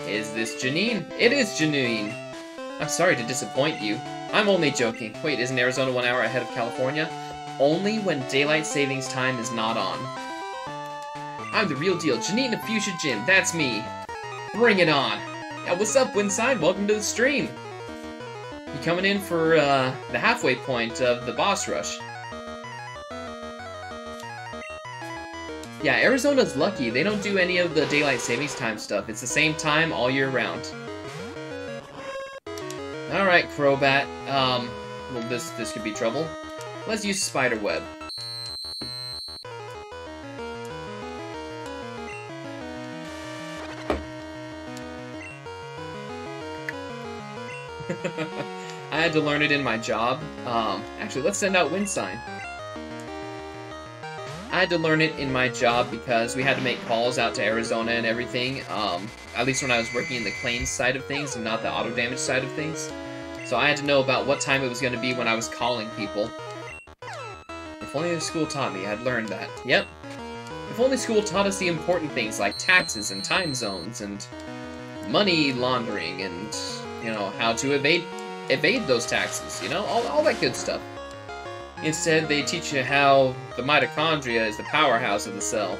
Is this Janine? It is Janine! I'm sorry to disappoint you. I'm only joking. Wait, isn't Arizona 1 hour ahead of California? Only when Daylight Savings Time is not on. I'm the real deal, Janine of Fuchsia Gym, that's me! Bring it on! Now, what's up, Wind Sign? Welcome to the stream! You coming in for, the halfway point of the boss rush. Yeah, Arizona's lucky. They don't do any of the Daylight Savings Time stuff. It's the same time all year round. Alright, Crobat. Well, this could be trouble. Let's use Spiderweb. I had to learn it in my job. Actually, let's send out Wind Sign. I had to learn it in my job because we had to make calls out to Arizona and everything, at least when I was working in the claims side of things and not the auto damage side of things. So I had to know about what time it was going to be when I was calling people. If only the school taught me, I'd learned that. Yep. If only school taught us the important things like taxes and time zones and money laundering and, you know, how to evade those taxes, you know, all that good stuff. Instead, they teach you how the mitochondria is the powerhouse of the cell.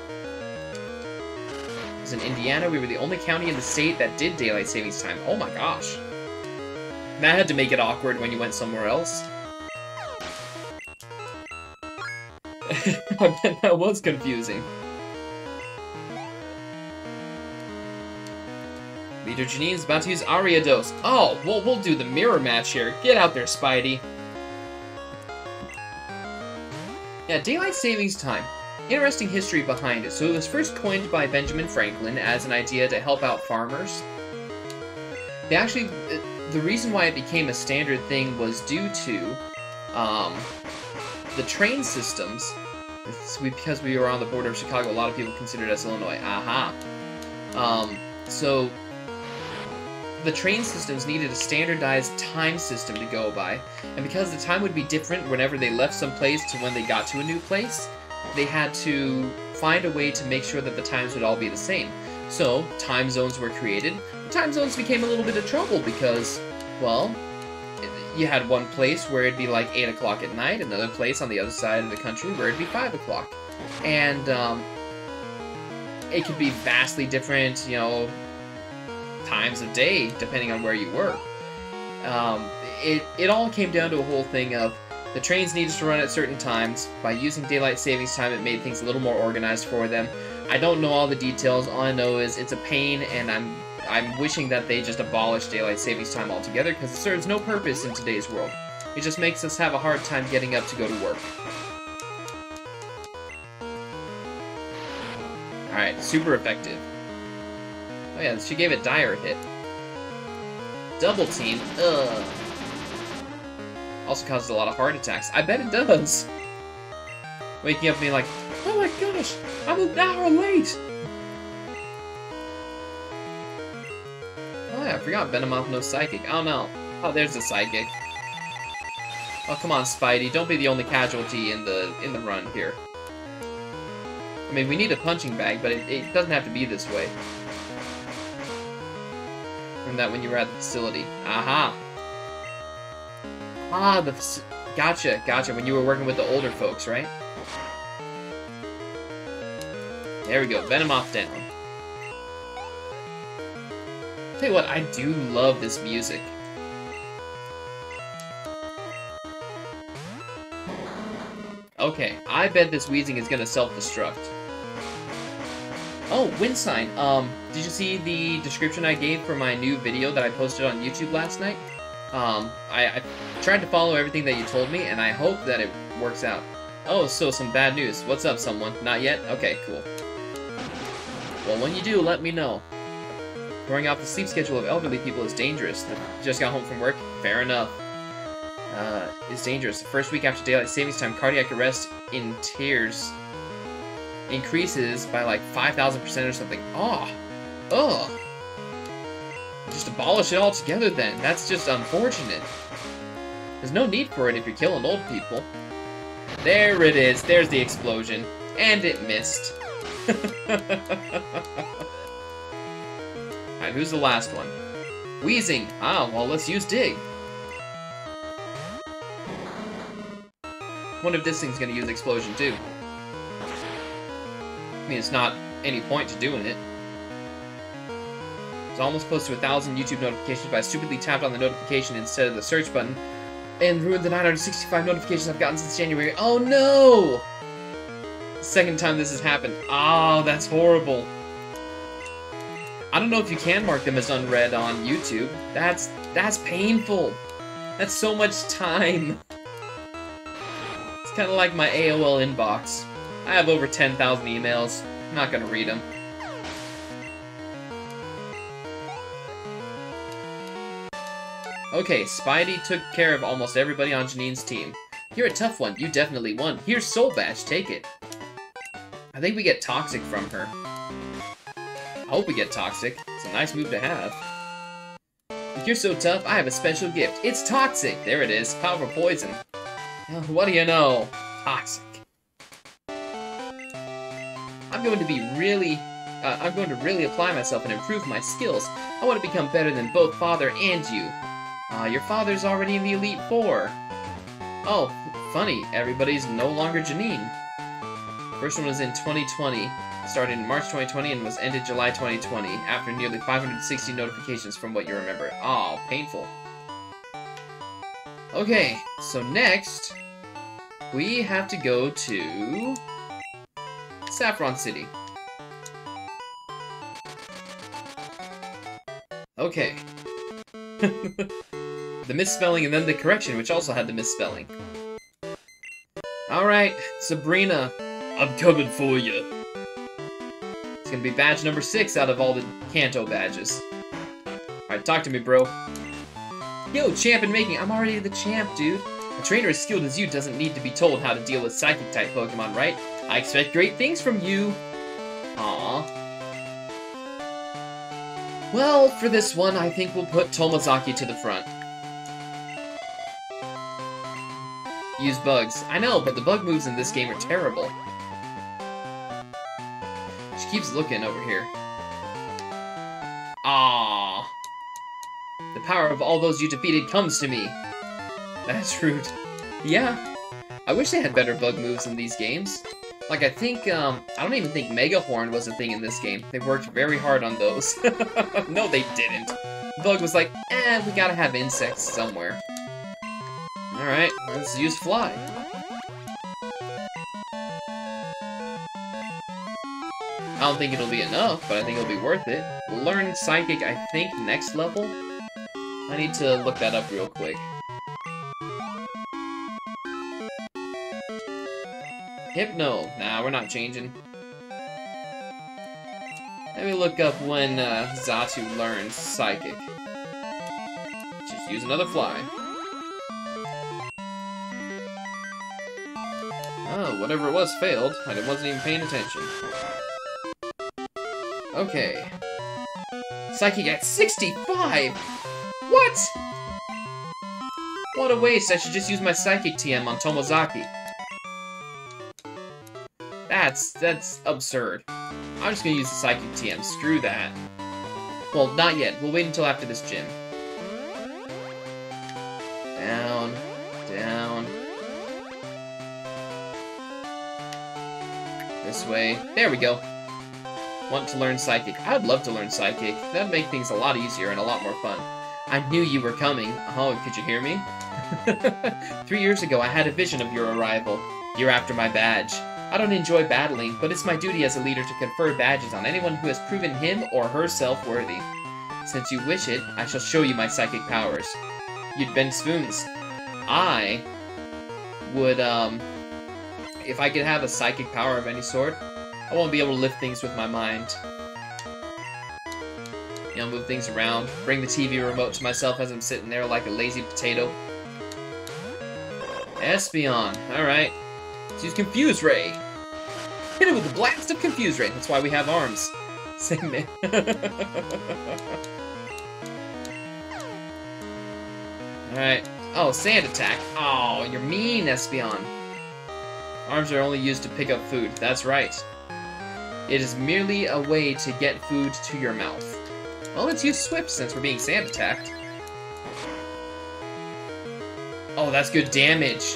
Because in Indiana, we were the only county in the state that did Daylight Savings Time. Oh my gosh. And that had to make it awkward when you went somewhere else. I bet that was confusing. Leader Janine's about to use Ariados. Oh, well, we'll do the mirror match here. Get out there, Spidey. Yeah, Daylight Savings Time. Interesting history behind it. So it was first coined by Benjamin Franklin as an idea to help out farmers. They actually, the reason why it became a standard thing was due to the train systems. Because we were on the border of Chicago, a lot of people considered us Illinois. Aha. So the train systems needed a standardized time system to go by, and because the time would be different whenever they left some place to when they got to a new place, they had to find a way to make sure that the times would all be the same. So, time zones were created. The time zones became a little bit of trouble because, well, you had one place where it'd be like 8 o'clock at night, another place on the other side of the country where it'd be 5 o'clock. And, it could be vastly different, you know, times of day, depending on where you were. It all came down to a whole thing of the trains needed to run at certain times. By using Daylight Savings Time, it made things a little more organized for them. I don't know all the details. All I know is it's a pain, and I'm wishing that they just abolished Daylight Savings Time altogether because it serves no purpose in today's world. It just makes us have a hard time getting up to go to work. Alright, super effective. Oh yeah, she gave it Dire hit. Double team? Ugh. Also causes a lot of heart attacks. I bet it does! Waking up and being like, oh my gosh, I'm an hour late! Oh yeah, I forgot Venomoth knows Psychic. Oh no. Oh, there's the Psychic. Oh, come on, Spidey. Don't be the only casualty in the run here. I mean, we need a punching bag, but it doesn't have to be this way. That when you were at the facility. Aha! Ah, gotcha. When you were working with the older folks, right? There we go. Venomoth down. Tell you what, I do love this music. Oh, Okay, I bet this Weezing is gonna self-destruct. Oh, Wind Sign. Did you see the description I gave for my new video that I posted on YouTube last night? I tried to follow everything that you told me, and I hope that it works out. Oh, so some bad news. What's up, someone? Not yet? Okay, cool. Well, when you do, let me know. Throwing off the sleep schedule of elderly people is dangerous. I just got home from work. Fair enough. It's dangerous. The first week after daylight savings time, cardiac arrest in tears increases by like 5,000% or something. Oh, ugh. Just abolish it altogether then. That's just unfortunate. There's no need for it if you're killing old people. There it is. There's the explosion. And it missed. Alright, who's the last one? Weezing! Ah, well, let's use Dig. Wonder if this thing's gonna use Explosion, too. I mean, it's not any point to doing it. It's almost close to 1,000 YouTube notifications, but I stupidly tapped on the notification instead of the search button, and ruined the 965 notifications I've gotten since January. Oh no! Second time this has happened. Ah, oh, that's horrible. I don't know if you can mark them as unread on YouTube. That's painful. That's so much time. It's kind of like my AOL inbox. I have over 10,000 emails. I'm not gonna read them. Okay, Spidey took care of almost everybody on Janine's team. You're a tough one. You definitely won. Here's Soul Badge. Take it. I think we get Toxic from her. I hope we get Toxic. It's a nice move to have. If you're so tough, I have a special gift. It's Toxic! There it is. Powerful poison. What do you know? Toxic. I'm going to really apply myself and improve my skills. I want to become better than both Father and you. Your father's already in the Elite Four. Oh, funny. Everybody's no longer Janine. First one was in 2020. Started in March 2020 and was ended July 2020 after nearly 560 notifications from what you remember. Aw, painful. Okay, so next we have to go to Saffron City. Okay. The misspelling and then the correction, which also had the misspelling. Alright, Sabrina, I'm coming for you. Gonna be badge number 6 out of all the Kanto badges. Alright, talk to me, bro. Yo, champ in making. I'm already the champ, dude. A trainer as skilled as you doesn't need to be told how to deal with Psychic-type Pokemon, right? I expect great things from you. Aww. Well, for this one, I think we'll put Tomozaki to the front. Use bugs. I know, but the bug moves in this game are terrible. Keeps looking over here. Ah! The power of all those you defeated comes to me. That's rude. Yeah. I wish they had better bug moves in these games. Like, I think, I don't even think Mega Horn was a thing in this game. They worked very hard on those. No, they didn't. Bug was like, we gotta have insects somewhere. Alright, let's use Fly. I don't think it'll be enough, but I think it'll be worth it. Learn Psychic, I think, next level? I need to look that up real quick. Hypno. Nah, we're not changing. Let me look up when Zatu learns Psychic. Just use another Fly. Oh, whatever it was failed, and it wasn't even paying attention. Okay. Psychic at 65! What?! What a waste, I should just use my Psychic TM on Tomozaki. That's absurd. I'm just gonna use the Psychic TM, screw that. Well, not yet, we'll wait until after this gym. Down, down. This way, there we go. Want to learn Psychic. I'd love to learn Psychic. That'd make things a lot easier and a lot more fun. I knew you were coming. Oh, could you hear me? 3 years ago, I had a vision of your arrival. You're after my badge. I don't enjoy battling, but it's my duty as a leader to confer badges on anyone who has proven him or herself worthy. Since you wish it, I shall show you my psychic powers. You'd bend spoons. I would, if I could have a psychic power of any sort, I won't be able to lift things with my mind. You know, move things around, bring the TV remote to myself as I'm sitting there like a lazy potato. Espeon, alright. Let's use Confuse Ray. Hit it with a blast of Confuse Ray, that's why we have arms. Same man. Alright. Oh, Sand Attack. Oh, you're mean, Espeon. Arms are only used to pick up food, that's right. It is merely a way to get food to your mouth. Well, let's use Swift since we're being sand attacked. Oh, that's good damage.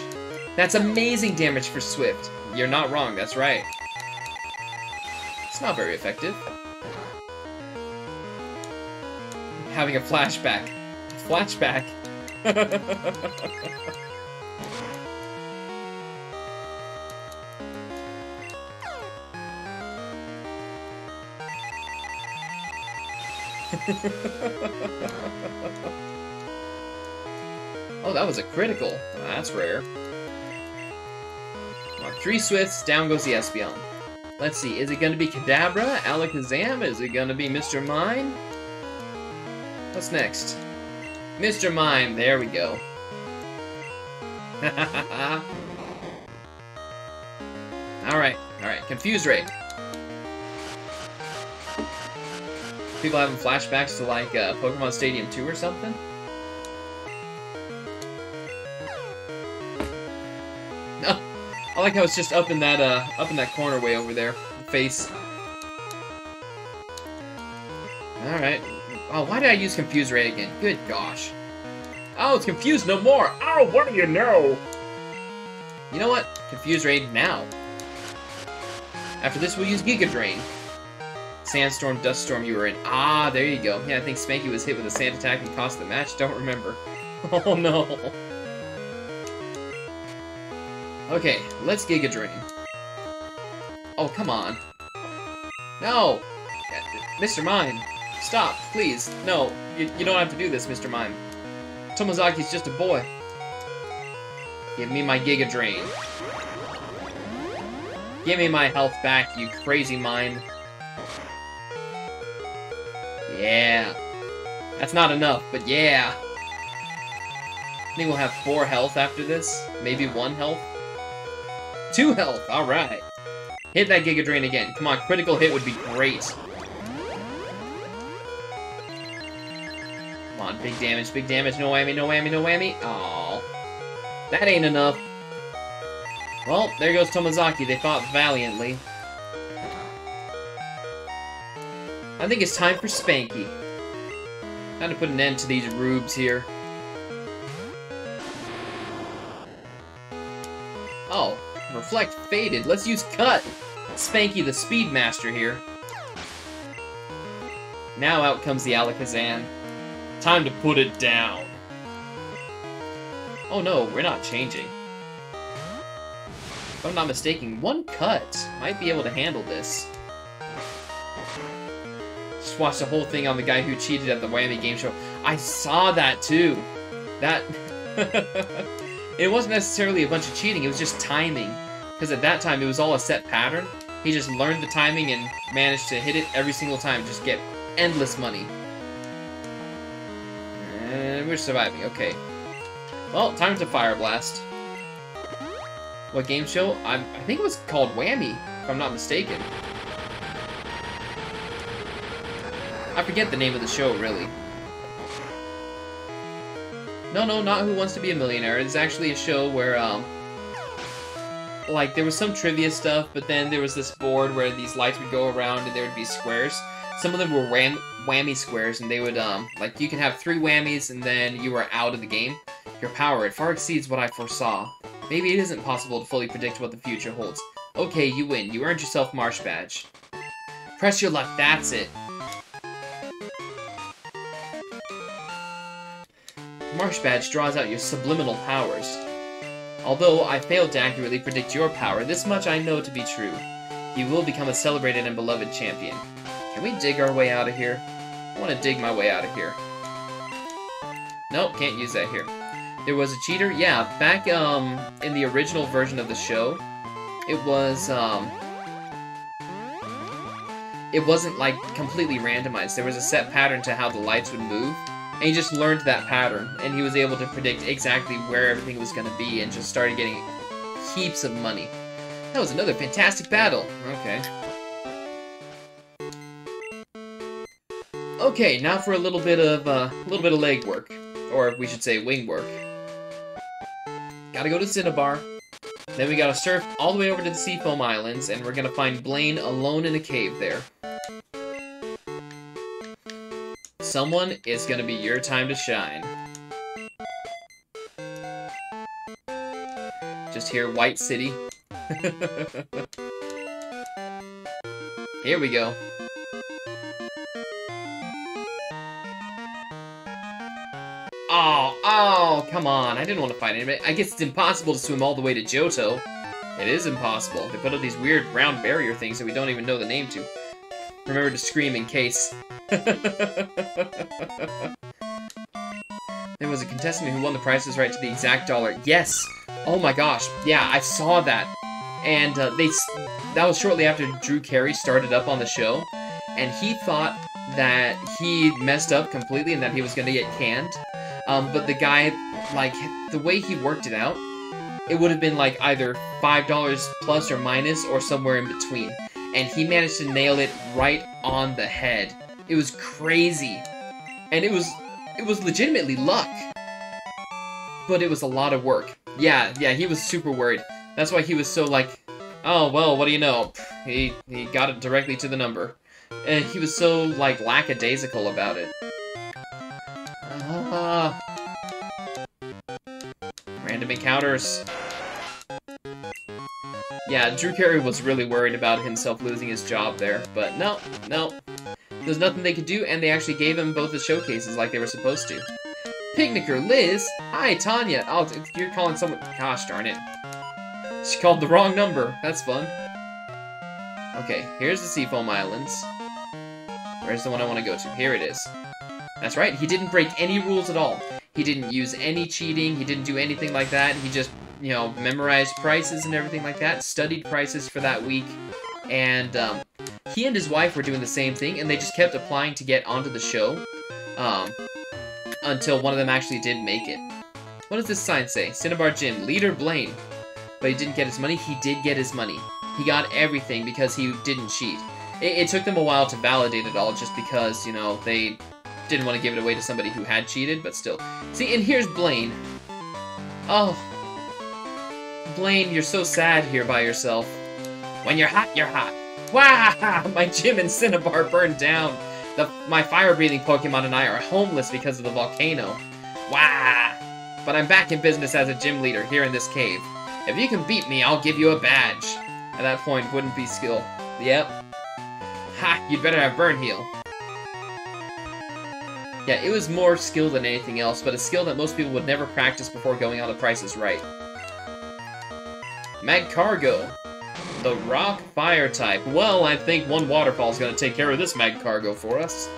That's amazing damage for Swift. You're not wrong, that's right. It's not very effective. I'm having a flashback. Flashback. Oh, that was a critical. Oh, that's rare. Well, three Swifts, down goes the Espeon. Let's see, is it going to be Kadabra, Alakazam? Is it going to be Mr. Mime? What's next? Mr. Mime, there we go. Alright, alright, Confuse Ray. People having flashbacks to, like, Pokemon Stadium 2 or something? No. I like how it's just up in that corner way over there. Face. Alright. Oh, why did I use Confuse Ray again? Good gosh. Oh, it's Confused no more! Oh, what do you know? You know what? Confuse Ray now. After this, we'll use Giga Drain. Sandstorm, dust storm you were in. Ah, there you go. Yeah, I think Spanky was hit with a sand attack and cost the match. Don't remember. Oh, no. Okay, let's Giga Drain. Oh, come on. No! Mr. Mime, stop, please. No, you don't have to do this, Mr. Mime. Tomozaki's just a boy. Give me my Giga Drain. Give me my health back, you crazy mime. Yeah. That's not enough, but yeah. I think we'll have 4 health after this. Maybe 1 health. 2 health, alright. Hit that Giga Drain again. Come on, critical hit would be great. Come on, big damage, big damage. No whammy, no whammy, no whammy. Aww. That ain't enough. Well, there goes Tomozaki. They fought valiantly. I think it's time for Spanky. Time to put an end to these rubes here. Oh, Reflect faded. Let's use Cut. Spanky the Speed Master here. Now out comes the Alakazam. Time to put it down. Oh no, we're not changing. If I'm not mistaken, 1 cut might be able to handle this. Just watched the whole thing on the guy who cheated at the Whammy game show. I saw that too. That it wasn't necessarily a bunch of cheating, it was just timing. Because at that time it was all a set pattern. He just learned the timing and managed to hit it every single time, just get endless money. And we're surviving, okay. Well, time to Fire Blast. What game show? I think it was called Whammy, if I'm not mistaken. I forget the name of the show, really. No, no, not Who Wants to Be a Millionaire. It's actually a show where, like, there was some trivia stuff, but then there was this board where these lights would go around and there would be squares. Some of them were whammy squares, and they would, like, you can have 3 whammies and then you are out of the game. Your power, it far exceeds what I foresaw. Maybe it isn't possible to fully predict what the future holds. Okay, you win. You earned yourself Marsh Badge. Press your luck, that's it. Marsh Badge draws out your subliminal powers. Although I failed to accurately predict your power, this much I know to be true. You will become a celebrated and beloved champion. Can we dig our way out of here? I want to dig my way out of here. Nope, can't use that here. There was a cheater? Yeah, back in the original version of the show, it was... It wasn't, like, completely randomized. There was a set pattern to how the lights would move, and he just learned that pattern, and he was able to predict exactly where everything was going to be, and just started getting heaps of money. That was another fantastic battle! Okay. Okay, now for a little bit of, leg work. Or, we should say, wing work. Gotta go to Cinnabar. Then we gotta surf all the way over to the Seafoam Islands, and we're gonna find Blaine alone in a cave there. Someone is gonna be your time to shine. Just hear White City. Here we go. Oh, come on. I didn't want to fight anybody. I guess it's impossible to swim all the way to Johto. It is impossible. They put up these weird round barrier things that we don't even know the name to. Remember to scream in case. There was a contestant who won the Price is Right to the exact dollar. Yes! Oh my gosh. Yeah, I saw that. And that was shortly after Drew Carey started up on the show. And he thought that he messed up completely and that he was going to get canned. But the guy, like, the way he worked it out, it would have been, like, either $5 plus or minus or somewhere in between. And he managed to nail it right on the head. It was crazy. And it was legitimately luck. But it was a lot of work. Yeah, he was super worried. That's why he was so, like, oh, well, what do you know? He got it directly to the number. And he was so, like, lackadaisical about it. Random encounters. Yeah, Drew Carey was really worried about himself losing his job there, but no. There's nothing they could do, and they actually gave him both the showcases like they were supposed to. Picnicker Liz! Hi, Tanya! Oh, you're calling someone... Gosh darn it. She called the wrong number. That's fun. Okay, here's the Seafoam Islands. Where's the one I want to go to? Here it is. That's right, he didn't break any rules at all. He didn't use any cheating, he didn't do anything like that. He just, you know, memorized prices and everything like that, studied prices for that week. And he and his wife were doing the same thing, and they just kept applying to get onto the show until one of them actually did make it. What does this sign say? Cinnabar Gym, leader Blaine. But he didn't get his money. He did get his money. He got everything because he didn't cheat. It took them a while to validate it all just because, you know, they... didn't want to give it away to somebody who had cheated, but still. See, and here's Blaine. Oh. Blaine, you're so sad here by yourself. When you're hot, you're hot. Wow! My gym in Cinnabar burned down. My fire-breathing Pokemon and I are homeless because of the volcano. Wow! But I'm back in business as a gym leader here in this cave. If you can beat me, I'll give you a badge. At that point, wouldn't be skill. Yep. Ha! You'd better have Burn Heal. Yeah, it was more skill than anything else, but a skill that most people would never practice before going on The Price is Right. Magcargo, the rock fire type. Well, I think one waterfall is going to take care of this Magcargo for us.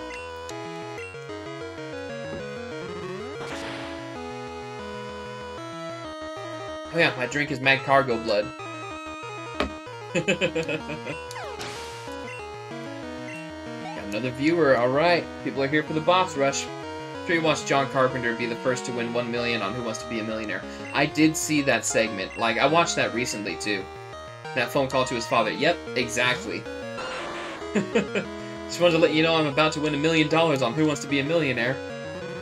Oh yeah, my drink is Magcargo blood. Another viewer, alright. People are here for the boss rush. I'm sure you watched John Carpenter be the first to win 1 million on Who Wants to Be a Millionaire. I did see that segment. Like, I watched that recently, too. That phone call to his father. Yep, exactly. Just wanted to let you know I'm about to win $1 million on Who Wants to Be a Millionaire.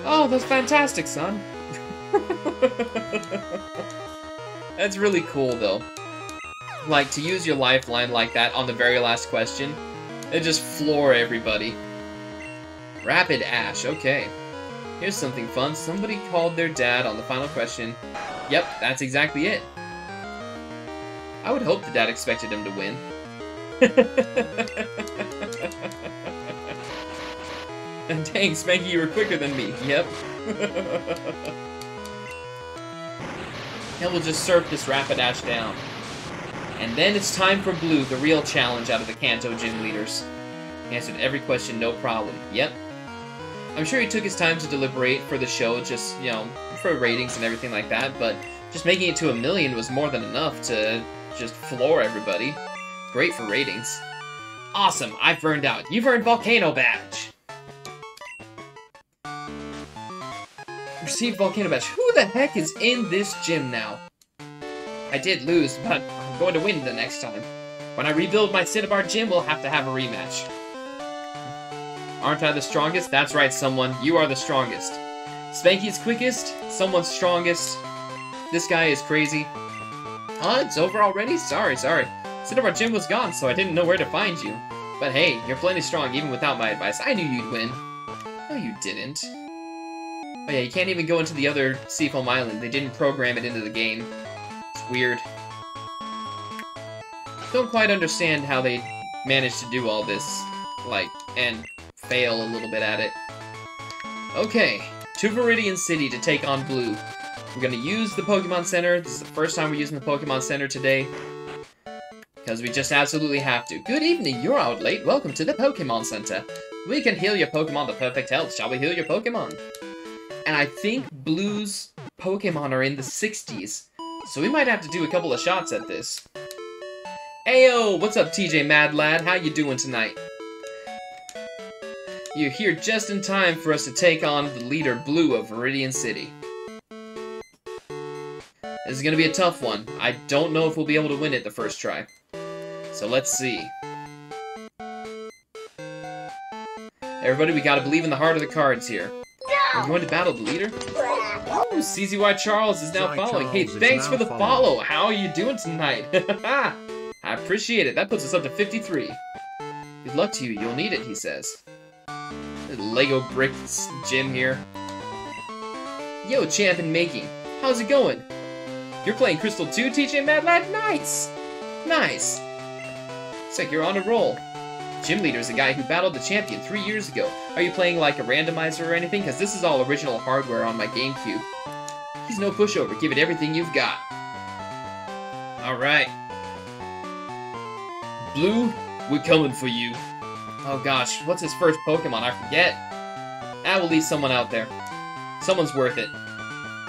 Oh, that's fantastic, son. That's really cool, though. Like, to use your lifeline like that on the very last question... They just floor everybody. Rapid Ash, okay. Here's something fun. Somebody called their dad on the final question. Yep, that's exactly it. I would hope the dad expected him to win. Dang, Spanky, you were quicker than me. Yep. It will just surf this Rapidash down. And then it's time for Blue, the real challenge out of the Kanto Gym leaders. He answered every question, no problem. Yep. I'm sure he took his time to deliberate for the show, just, you know, for ratings and everything like that, but just making it to 1 million was more than enough to just floor everybody. Great for ratings. Awesome, I've burned out. You've earned Volcano Badge! Received Volcano Badge. Who the heck is in this gym now? I did lose, but I'm going to win the next time. When I rebuild my Cinnabar gym, we'll have to have a rematch. Aren't I the strongest? That's right, someone. You are the strongest. Spanky's quickest, someone's strongest. This guy is crazy. Huh? It's over already? Sorry. Cinnabar Gym was gone, so I didn't know where to find you. But hey, you're plenty strong even without my advice. I knew you'd win. No, you didn't. Oh yeah, you can't even go into the other Seafoam Island. They didn't program it into the game. It's weird. Don't quite understand how they managed to do all this, like, and fail a little bit at it. Okay, to Viridian City to take on Blue. We're gonna use the Pokemon Center. This is the first time we're using the Pokemon Center today, because we just absolutely have to. Good evening, you're out late. Welcome to the Pokemon Center. We can heal your Pokemon to perfect health. Shall we heal your Pokemon? And I think Blue's Pokemon are in the 60s, so we might have to do a couple of shots at this. Ayo, what's up, TJ Mad Lad? How you doing tonight? You're here just in time for us to take on the leader, Blue, of Viridian City. This is going to be a tough one. I don't know if we'll be able to win it the first try. So let's see. Everybody, we gotta believe in the heart of the cards here. No! We're going to battle the leader? Oh, CZY Charles is now following. Hey, thanks for the follow. How are you doing tonight? I appreciate it. That puts us up to 53. Good luck to you. You'll need it, he says. Lego Bricks gym here. Yo, champ in making. How's it going? You're playing Crystal 2, TJ Mad Lad? Nice! Nice! Looks like you're on a roll. Gym leader is a guy who battled the champion 3 years ago. Are you playing like a randomizer or anything? Because this is all original hardware on my GameCube. He's no pushover. Give it everything you've got. Alright. Blue, we're coming for you. Oh gosh, what's his first Pokemon? I forget. I will leave someone out there. Someone's worth it.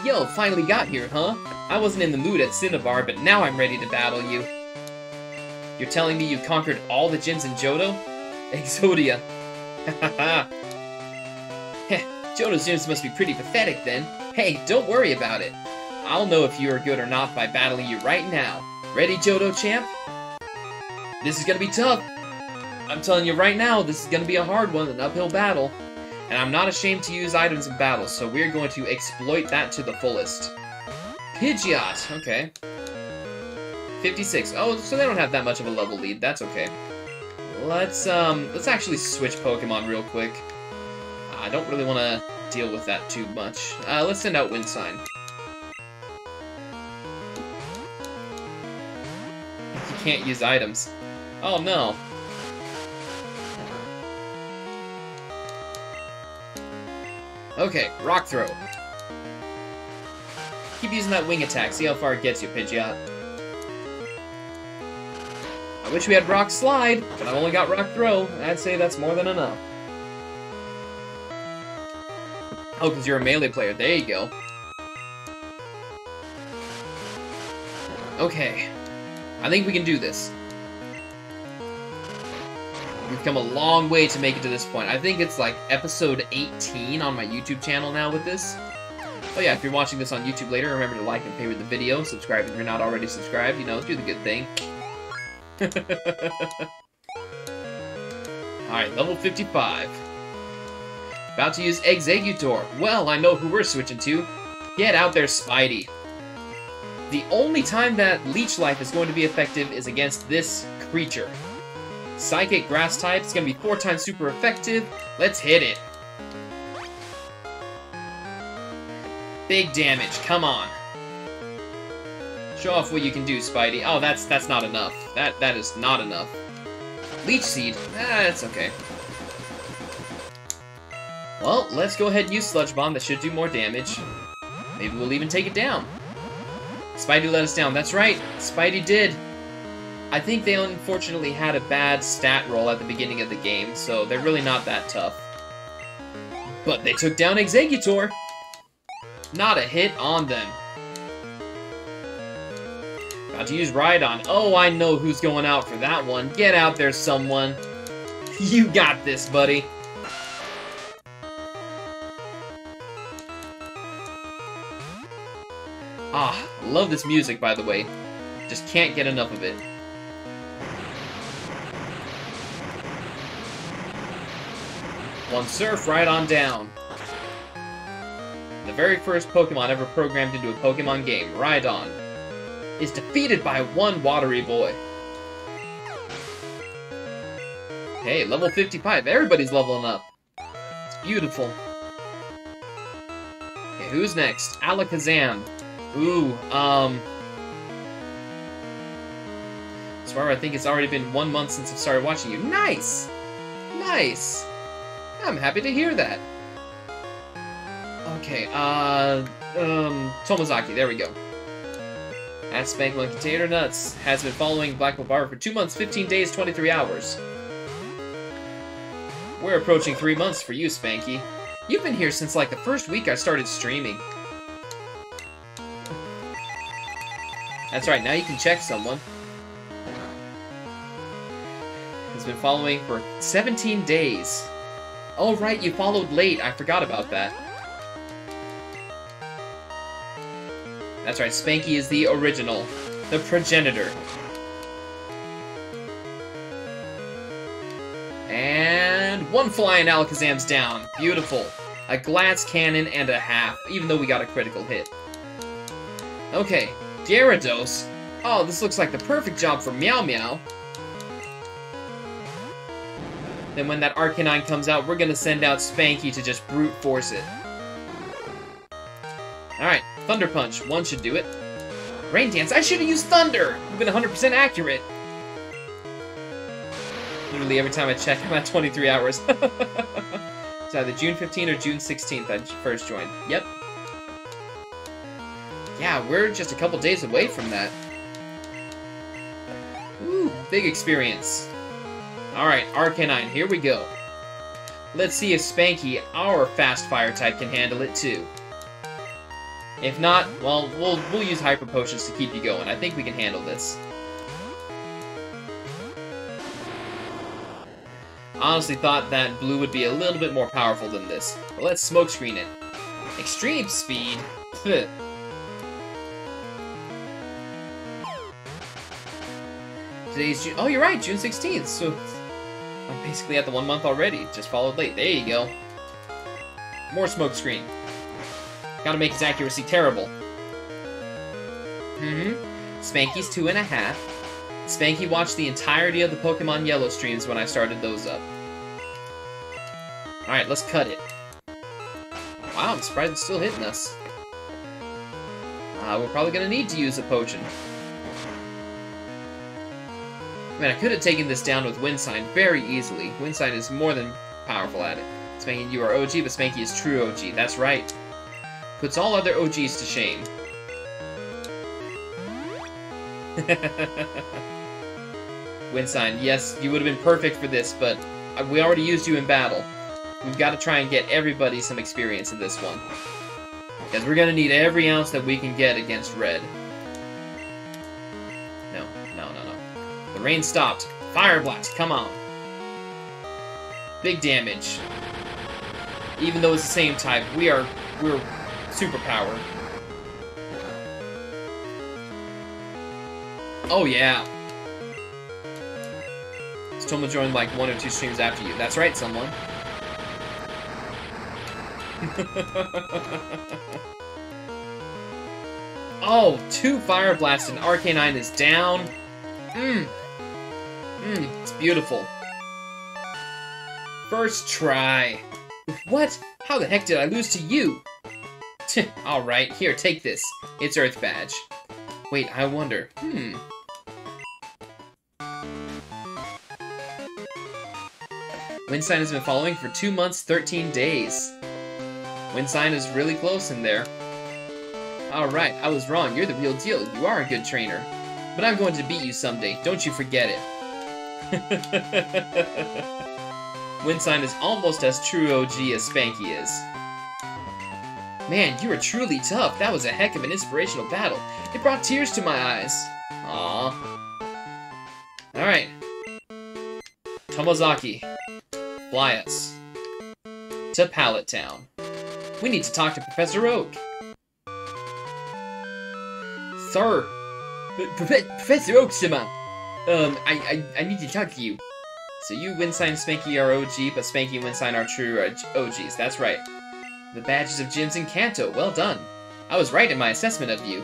Yo, finally got here, huh? I wasn't in the mood at Cinnabar, but now I'm ready to battle you. You're telling me you conquered all the gyms in Johto? Exodia. Heh, Johto's gyms must be pretty pathetic then. Hey, don't worry about it. I'll know if you are good or not by battling you right now. Ready, Johto champ? This is gonna be tough. I'm telling you right now, this is going to be a hard one, an uphill battle. And I'm not ashamed to use items in battle, so we're going to exploit that to the fullest. Pidgeot, okay. 56. Oh, so they don't have that much of a level lead. That's okay. Let's actually switch Pokemon real quick. I don't really want to deal with that too much. Let's send out Wind Sign. You can't use items. Oh, no. Okay, Rock Throw. Keep using that wing attack, see how far it gets you, Pidgeot. I wish we had Rock Slide, but I've only got Rock Throw, and I'd say that's more than enough. Oh, because you're a melee player, there you go. Okay, I think we can do this. We've come a long way to make it to this point. I think it's like episode 18 on my YouTube channel now with this. Oh yeah, if you're watching this on YouTube later, remember to like and favorite the video. Subscribe if you're not already subscribed. You know, do the good thing. Alright, level 55. About to use Exeggutor. Well, I know who we're switching to. Get out there, Spidey. The only time that Leech Life is going to be effective is against this creature. Psychic grass type. It's going to be 4 times super effective. Let's hit it. Big damage. Come on. Show off what you can do, Spidey. Oh, that's not enough. That is not enough. Leech Seed. That's okay. Well, let's go ahead and use Sludge Bomb. That should do more damage. Maybe we'll even take it down. Spidey let us down. That's right, Spidey did. I think they unfortunately had a bad stat roll at the beginning of the game, so they're really not that tough. But they took down Exeggutor. Not a hit on them. About to use Rhydon. Oh, I know who's going out for that one. Get out there, someone. You got this, buddy. Ah, love this music, by the way. Just can't get enough of it. One surf right on down. The very first Pokemon ever programmed into a Pokemon game, Rhydon, is defeated by one watery boy. Hey, level 55. Everybody's leveling up. It's beautiful. Okay, who's next? Alakazam. Ooh, Sparrow, I think it's already been 1 month since I've started watching you. Nice! Nice! I'm happy to hear that. Okay, Tomozaki, there we go. At Spankle and Container Nuts has been following Blackbelt Barber for 2 months, 15 days, 23 hours. We're approaching 3 months for you, Spanky. You've been here since like the first week I started streaming. That's right, now you can check someone. Has been following for 17 days. Oh right, you followed late. I forgot about that. That's right, Spanky is the original. The progenitor. And one flying Alakazam's down. Beautiful. A glass cannon and a half, even though we got a critical hit. Okay, Gyarados. Oh, this looks like the perfect job for Meow Meow. Then when that Arcanine comes out, we're going to send out Spanky to just brute force it. Alright, Thunder Punch. One should do it. Rain Dance. I should have used Thunder! You've been 100% accurate. Literally every time I check, I'm at 23 hours. It's either June 15th or June 16th I first joined. Yep. Yeah, we're just a couple days away from that. Ooh, big experience. Alright, Arcanine, here we go. Let's see if Spanky, our fast fire type, can handle it too. If not, well, we'll use Hyper Potions to keep you going. I think we can handle this. Honestly thought that Blue would be a little bit more powerful than this. But let's Smoke Screen it. Extreme Speed? Today's June... Oh, you're right, June 16th, so... I'm basically at the 1 month already. Just followed late. There you go. More Smoke Screen. Gotta make his accuracy terrible. Spanky's 2.5. Spanky watched the entirety of the Pokemon Yellow streams when I started those up. Alright, let's cut it. Wow, I'm surprised it's still hitting us. We're probably gonna need to use a potion. Man, I could have taken this down with Wind Sign very easily. Wind Sign is more than powerful at it. Spanky, you are OG, but Spanky is true OG. That's right. Puts all other OGs to shame. Wind Sign, yes, you would have been perfect for this, but we already used you in battle. We've got to try and get everybody some experience in this one. Because we're going to need every ounce that we can get against Red. The rain stopped. Fire Blast, come on. Big damage. Even though it's the same type, we're super powered. Oh yeah. Stoma joined like 1 or 2 streams after you. That's right, someone. Oh, 2 Fire Blasts and Arcanine is down. It's beautiful. First try. What? How the heck did I lose to you? Alright, here, take this. It's Earth Badge. Wait, I wonder. Wind Sign has been following for 2 months, 13 days. Wind Sign is really close in there. Alright, I was wrong. You're the real deal. You are a good trainer. But I'm going to beat you someday. Don't you forget it. Wind Sign is almost as true OG as Spanky is. Man, you were truly tough. That was a heck of an inspirational battle. It brought tears to my eyes. Aww. Alright. Tomozaki. Fly us. To Pallet Town. We need to talk to Professor Oak. Sir. Professor Oak-sama. I need to talk to you. So you, Wind Sign, Spanky are OG, but Spanky and Wind Sign are true OGs. That's right. The badges of gyms in Kanto. Well done. I was right in my assessment of you.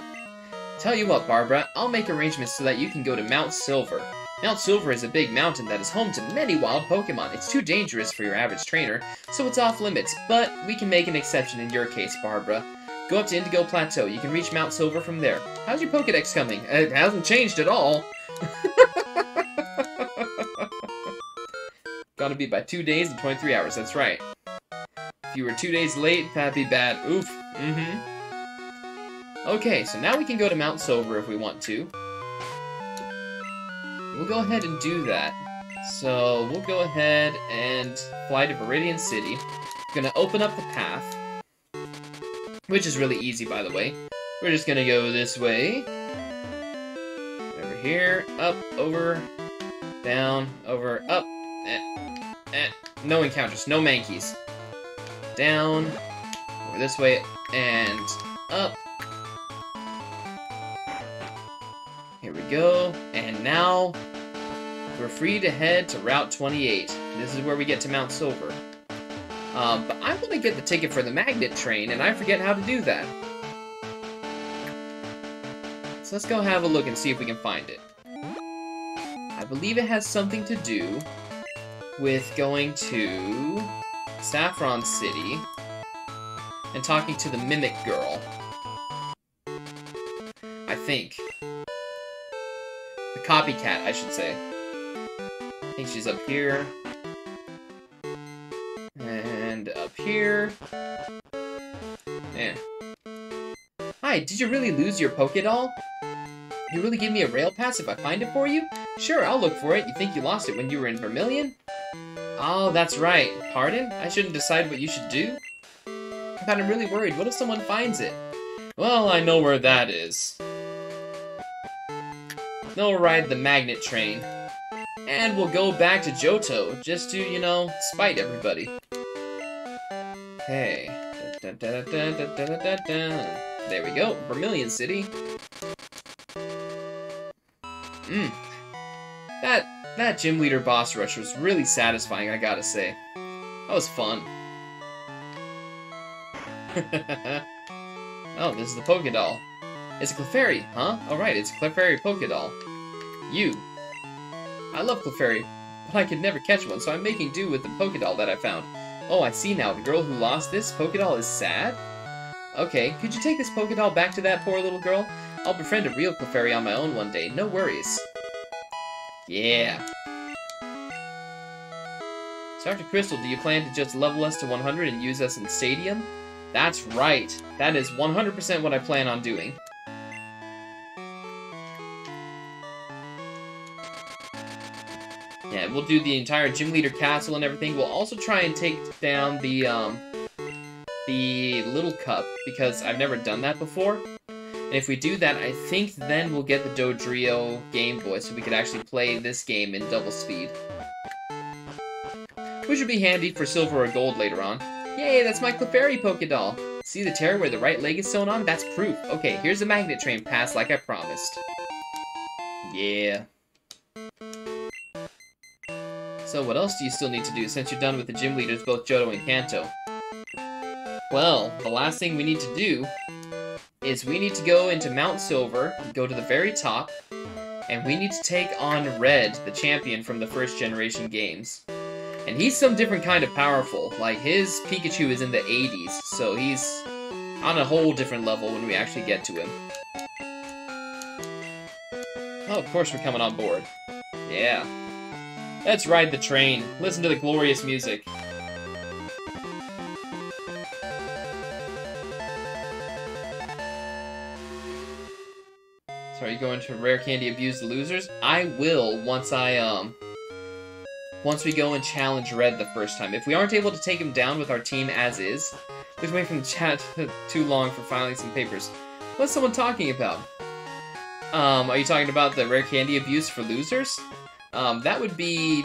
Tell you what, Barbara, I'll make arrangements so that you can go to Mount Silver. Mount Silver is a big mountain that is home to many wild Pokemon. It's too dangerous for your average trainer, so it's off limits, but we can make an exception in your case, Barbara. Go up to Indigo Plateau. You can reach Mount Silver from there. How's your Pokedex coming? It hasn't changed at all. Gonna be by 2 days and 23 hours, that's right. If you were 2 days late, that'd be bad. Oof. Mm-hmm. Okay, so now we can go to Mount Silver if we want to. We'll go ahead and do that. So, we'll go ahead and fly to Viridian City. We're gonna open up the path. Which is really easy, by the way. We're just gonna go this way. Over here, up, over, down, over, up. No encounters, no Mankeys. Down, over this way, and up. Here we go, and now we're free to head to Route 28. This is where we get to Mount Silver. But I want to get the ticket for the Magnet Train, and I forget how to do that. So let's go have a look and see if we can find it. I believe it has something to do with going to Saffron City and talking to the Mimic Girl. I think. The copycat, I should say. I think she's up here. And up here. Yeah. Hi, did you really lose your Pokédoll? You really give me a rail pass if I find it for you? Sure, I'll look for it. You think you lost it when you were in Vermilion? Oh, that's right. Pardon? I shouldn't decide what you should do? But I'm really worried. What if someone finds it? Well, I know where that is. They'll ride the Magnet Train. And we'll go back to Johto, just to, you know, spite everybody. Hey. There we go. Vermilion City. Mmm. That gym leader boss rush was really satisfying, I gotta say. That was fun. Oh, this is the Pokédoll. It's a Clefairy, huh? Alright, it's a Clefairy Pokédoll. You. I love Clefairy, but I could never catch one, so I'm making do with the Pokédoll that I found. Oh, I see now. The girl who lost this Pokédoll is sad? Okay, could you take this Pokédoll back to that poor little girl? I'll befriend a real Clefairy on my own one day, no worries. Yeah. So after Crystal, do you plan to just level us to 100 and use us in Stadium? That's right. That is 100% what I plan on doing. Yeah, we'll do the entire Gym Leader Castle and everything. We'll also try and take down the Little Cup, because I've never done that before. And if we do that, I think then we'll get the Dodrio Game Boy, so we could actually play this game in double speed. Which would be handy for silver or gold later on. Yay, that's my Clefairy Pokédoll! See the tear where the right leg is sewn on? That's proof. Okay, here's the Magnet Train pass like I promised. Yeah. So what else do you still need to do since you're done with the gym leaders, both Johto and Kanto? Well, the last thing we need to do is we need to go into Mount Silver, go to the very top, and we need to take on Red, the champion from the first generation games. And he's some different kind of powerful. Like, his Pikachu is in the 80s, so he's on a whole different level when we actually get to him. Oh, of course we're coming on board. Yeah. Let's ride the train. Listen to the glorious music. Are you going to Rare Candy Abuse the Losers? I will once I, once we go and challenge Red the first time. If we aren't able to take him down with our team as is, we've been waiting for the chat too long for filing some papers. What's someone talking about? Are you talking about the Rare Candy Abuse for Losers? That would be...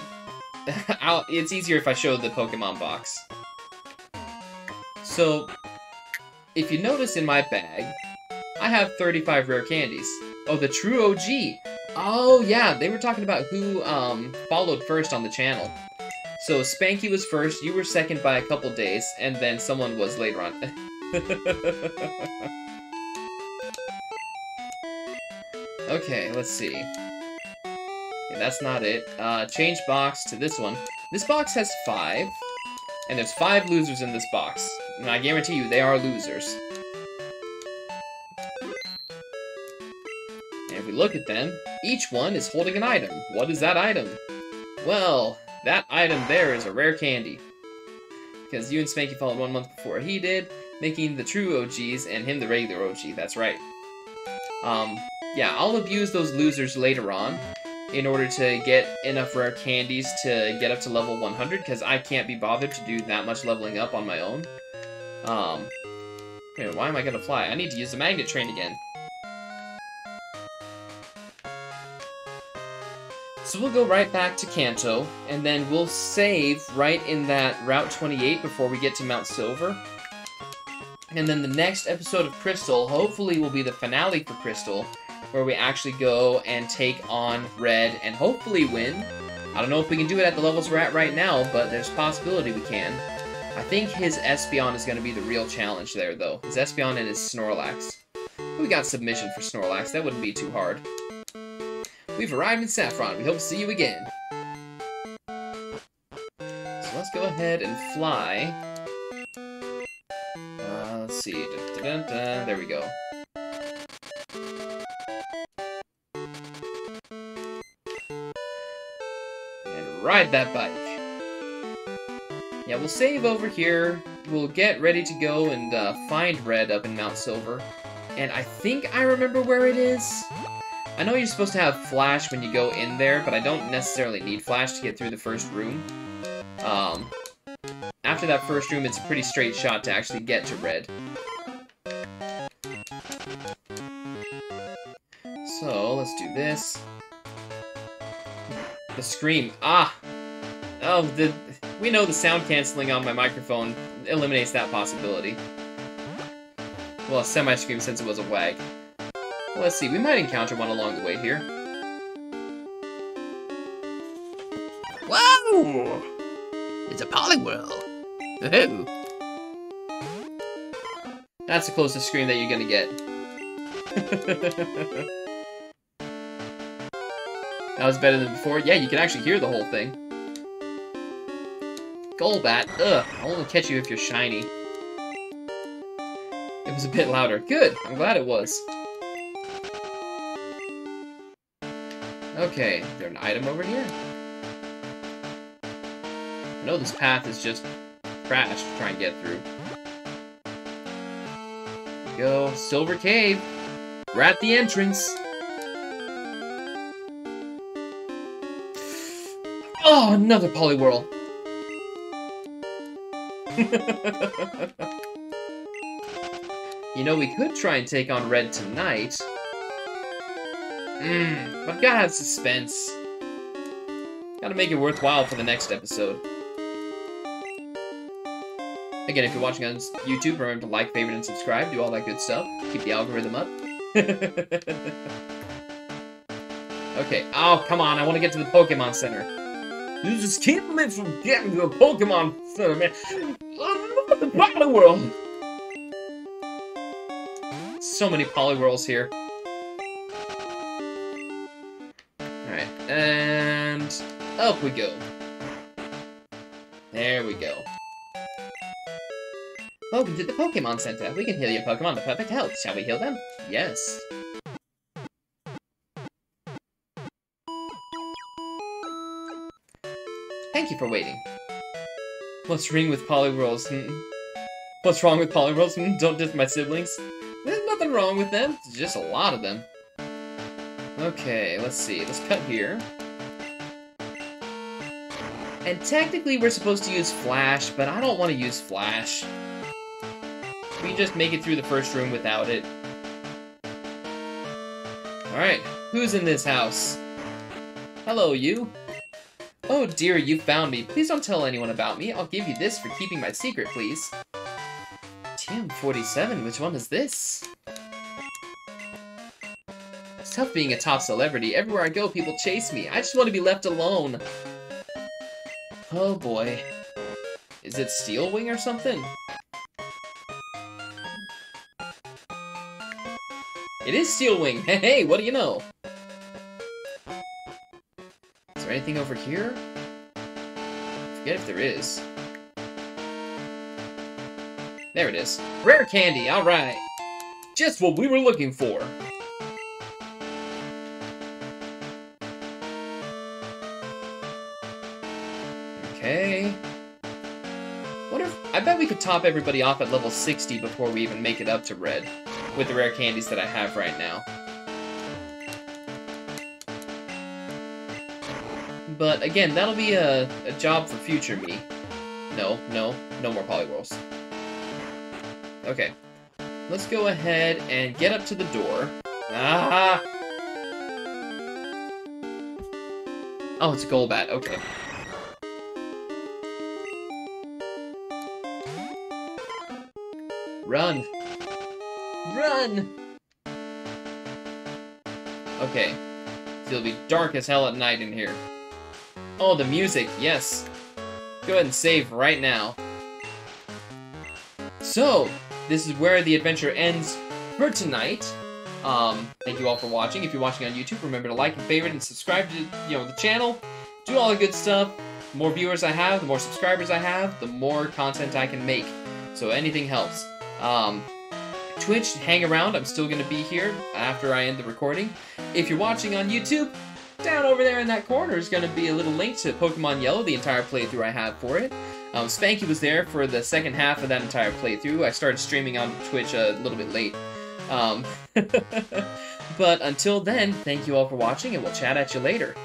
it's easier if I show the Pokemon box. So, if you notice in my bag, I have 35 rare candies. Oh, the true OG! Oh yeah, they were talking about who followed first on the channel. So Spanky was first, you were second by a couple days, and then someone was later on. Okay, let's see. Okay, that's not it. Change box to this one. This box has 5, and there's 5 losers in this box. And I guarantee you, they are losers. And if we look at them, each one is holding an item. What is that item? Well, that item there is a rare candy. Because you and Spanky followed 1 month before he did, making the true OGs and him the regular OG, that's right. Yeah, I'll abuse those losers later on in order to get enough rare candies to get up to level 100, because I can't be bothered to do that much leveling up on my own. Wait, why am I gonna fly? I need to use the magnet train again. So we'll go right back to Kanto, and then we'll save right in that Route 28 before we get to Mount Silver. And then the next episode of Crystal hopefully will be the finale for Crystal, where we actually go and take on Red and hopefully win. I don't know if we can do it at the levels we're at right now, but there's a possibility we can. I think his Espeon is going to be the real challenge there, though. His Espeon and his Snorlax. We got submission for Snorlax. That wouldn't be too hard. We've arrived in Saffron. We hope to see you again. So let's go ahead and fly. Let's see. Dun-dun-dun-dun. There we go. And ride that bike. Yeah, we'll save over here, we'll get ready to go and find Red up in Mount Silver. And I think I remember where it is. I know you're supposed to have Flash when you go in there, but I don't necessarily need Flash to get through the first room. After that first room, it's a pretty straight shot to actually get to Red. So, let's do this. The scream. Ah! Oh, the... We know the sound cancelling on my microphone eliminates that possibility. Well, a semi-scream since it was a wag. Well, let's see, we might encounter one along the way here. Whoa! It's a Poliwhirl! Woohoo! That's the closest scream that you're gonna get. That was better than before. Yeah, you can actually hear the whole thing. Golbat, ugh, I'll only catch you if you're shiny. It was a bit louder. Good, I'm glad it was. Okay, is there an item over here? I know this path is just trash to try and get through. There we go, Silver Cave! We're at the entrance! Oh, another Poliwhirl! You know, we could try and take on Red tonight. But I've gotta have suspense. Gotta make it worthwhile for the next episode. Again, if you're watching on YouTube, remember to like, favorite, and subscribe. Do all that good stuff. Keep the algorithm up. Okay. Oh, come on. I want to get to the Pokemon Center. You just keep me from getting to the Pokemon Center, man. Look at the Poliwhirl! So many Poliwhirls here. Alright, and up we go. There we go. Welcome to the Pokemon Center. We can heal your Pokemon to perfect health. Shall we heal them? Yes. Thank you for waiting. What's wrong with Poliwhirls? What's wrong with Poliwhirls? Don't diss my siblings. There's nothing wrong with them. It's just a lot of them. Okay, let's see. Let's cut here. And technically we're supposed to use Flash, but I don't want to use Flash. We can just make it through the first room without it. Alright, who's in this house? Hello, you. Oh dear, you found me. Please don't tell anyone about me. I'll give you this for keeping my secret, please. TM47, which one is this? It's tough being a top celebrity. Everywhere I go, people chase me. I just want to be left alone. Oh boy. Is it Steel Wing or something? It is Steel Wing! Hey, what do you know? Is there anything over here? I forget if there is. There it is. Rare candy, alright! Just what we were looking for! Okay. What if... I bet we could top everybody off at level 60 before we even make it up to Red. With the rare candies that I have right now. But again, that'll be a job for future me. No more Poliwhirls. Okay. Let's go ahead and get up to the door. Ah! Oh, it's a Golbat, okay. Run! Run! Okay. It'll be dark as hell at night in here. Oh, the music, yes. Go ahead and save right now. So, this is where the adventure ends for tonight. Thank you all for watching. If you're watching on YouTube, remember to like and favorite and subscribe to the channel. Do all the good stuff. The more viewers I have, the more subscribers I have, the more content I can make. So anything helps. Twitch, hang around. I'm still going to be here after I end the recording. If you're watching on YouTube, down over there in that corner is going to be a little link to Pokemon Yellow, the entire playthrough I have for it. Spanky was there for the second half of that entire playthrough. I started streaming on Twitch a little bit late. But until then, thank you all for watching, and we'll chat at you later.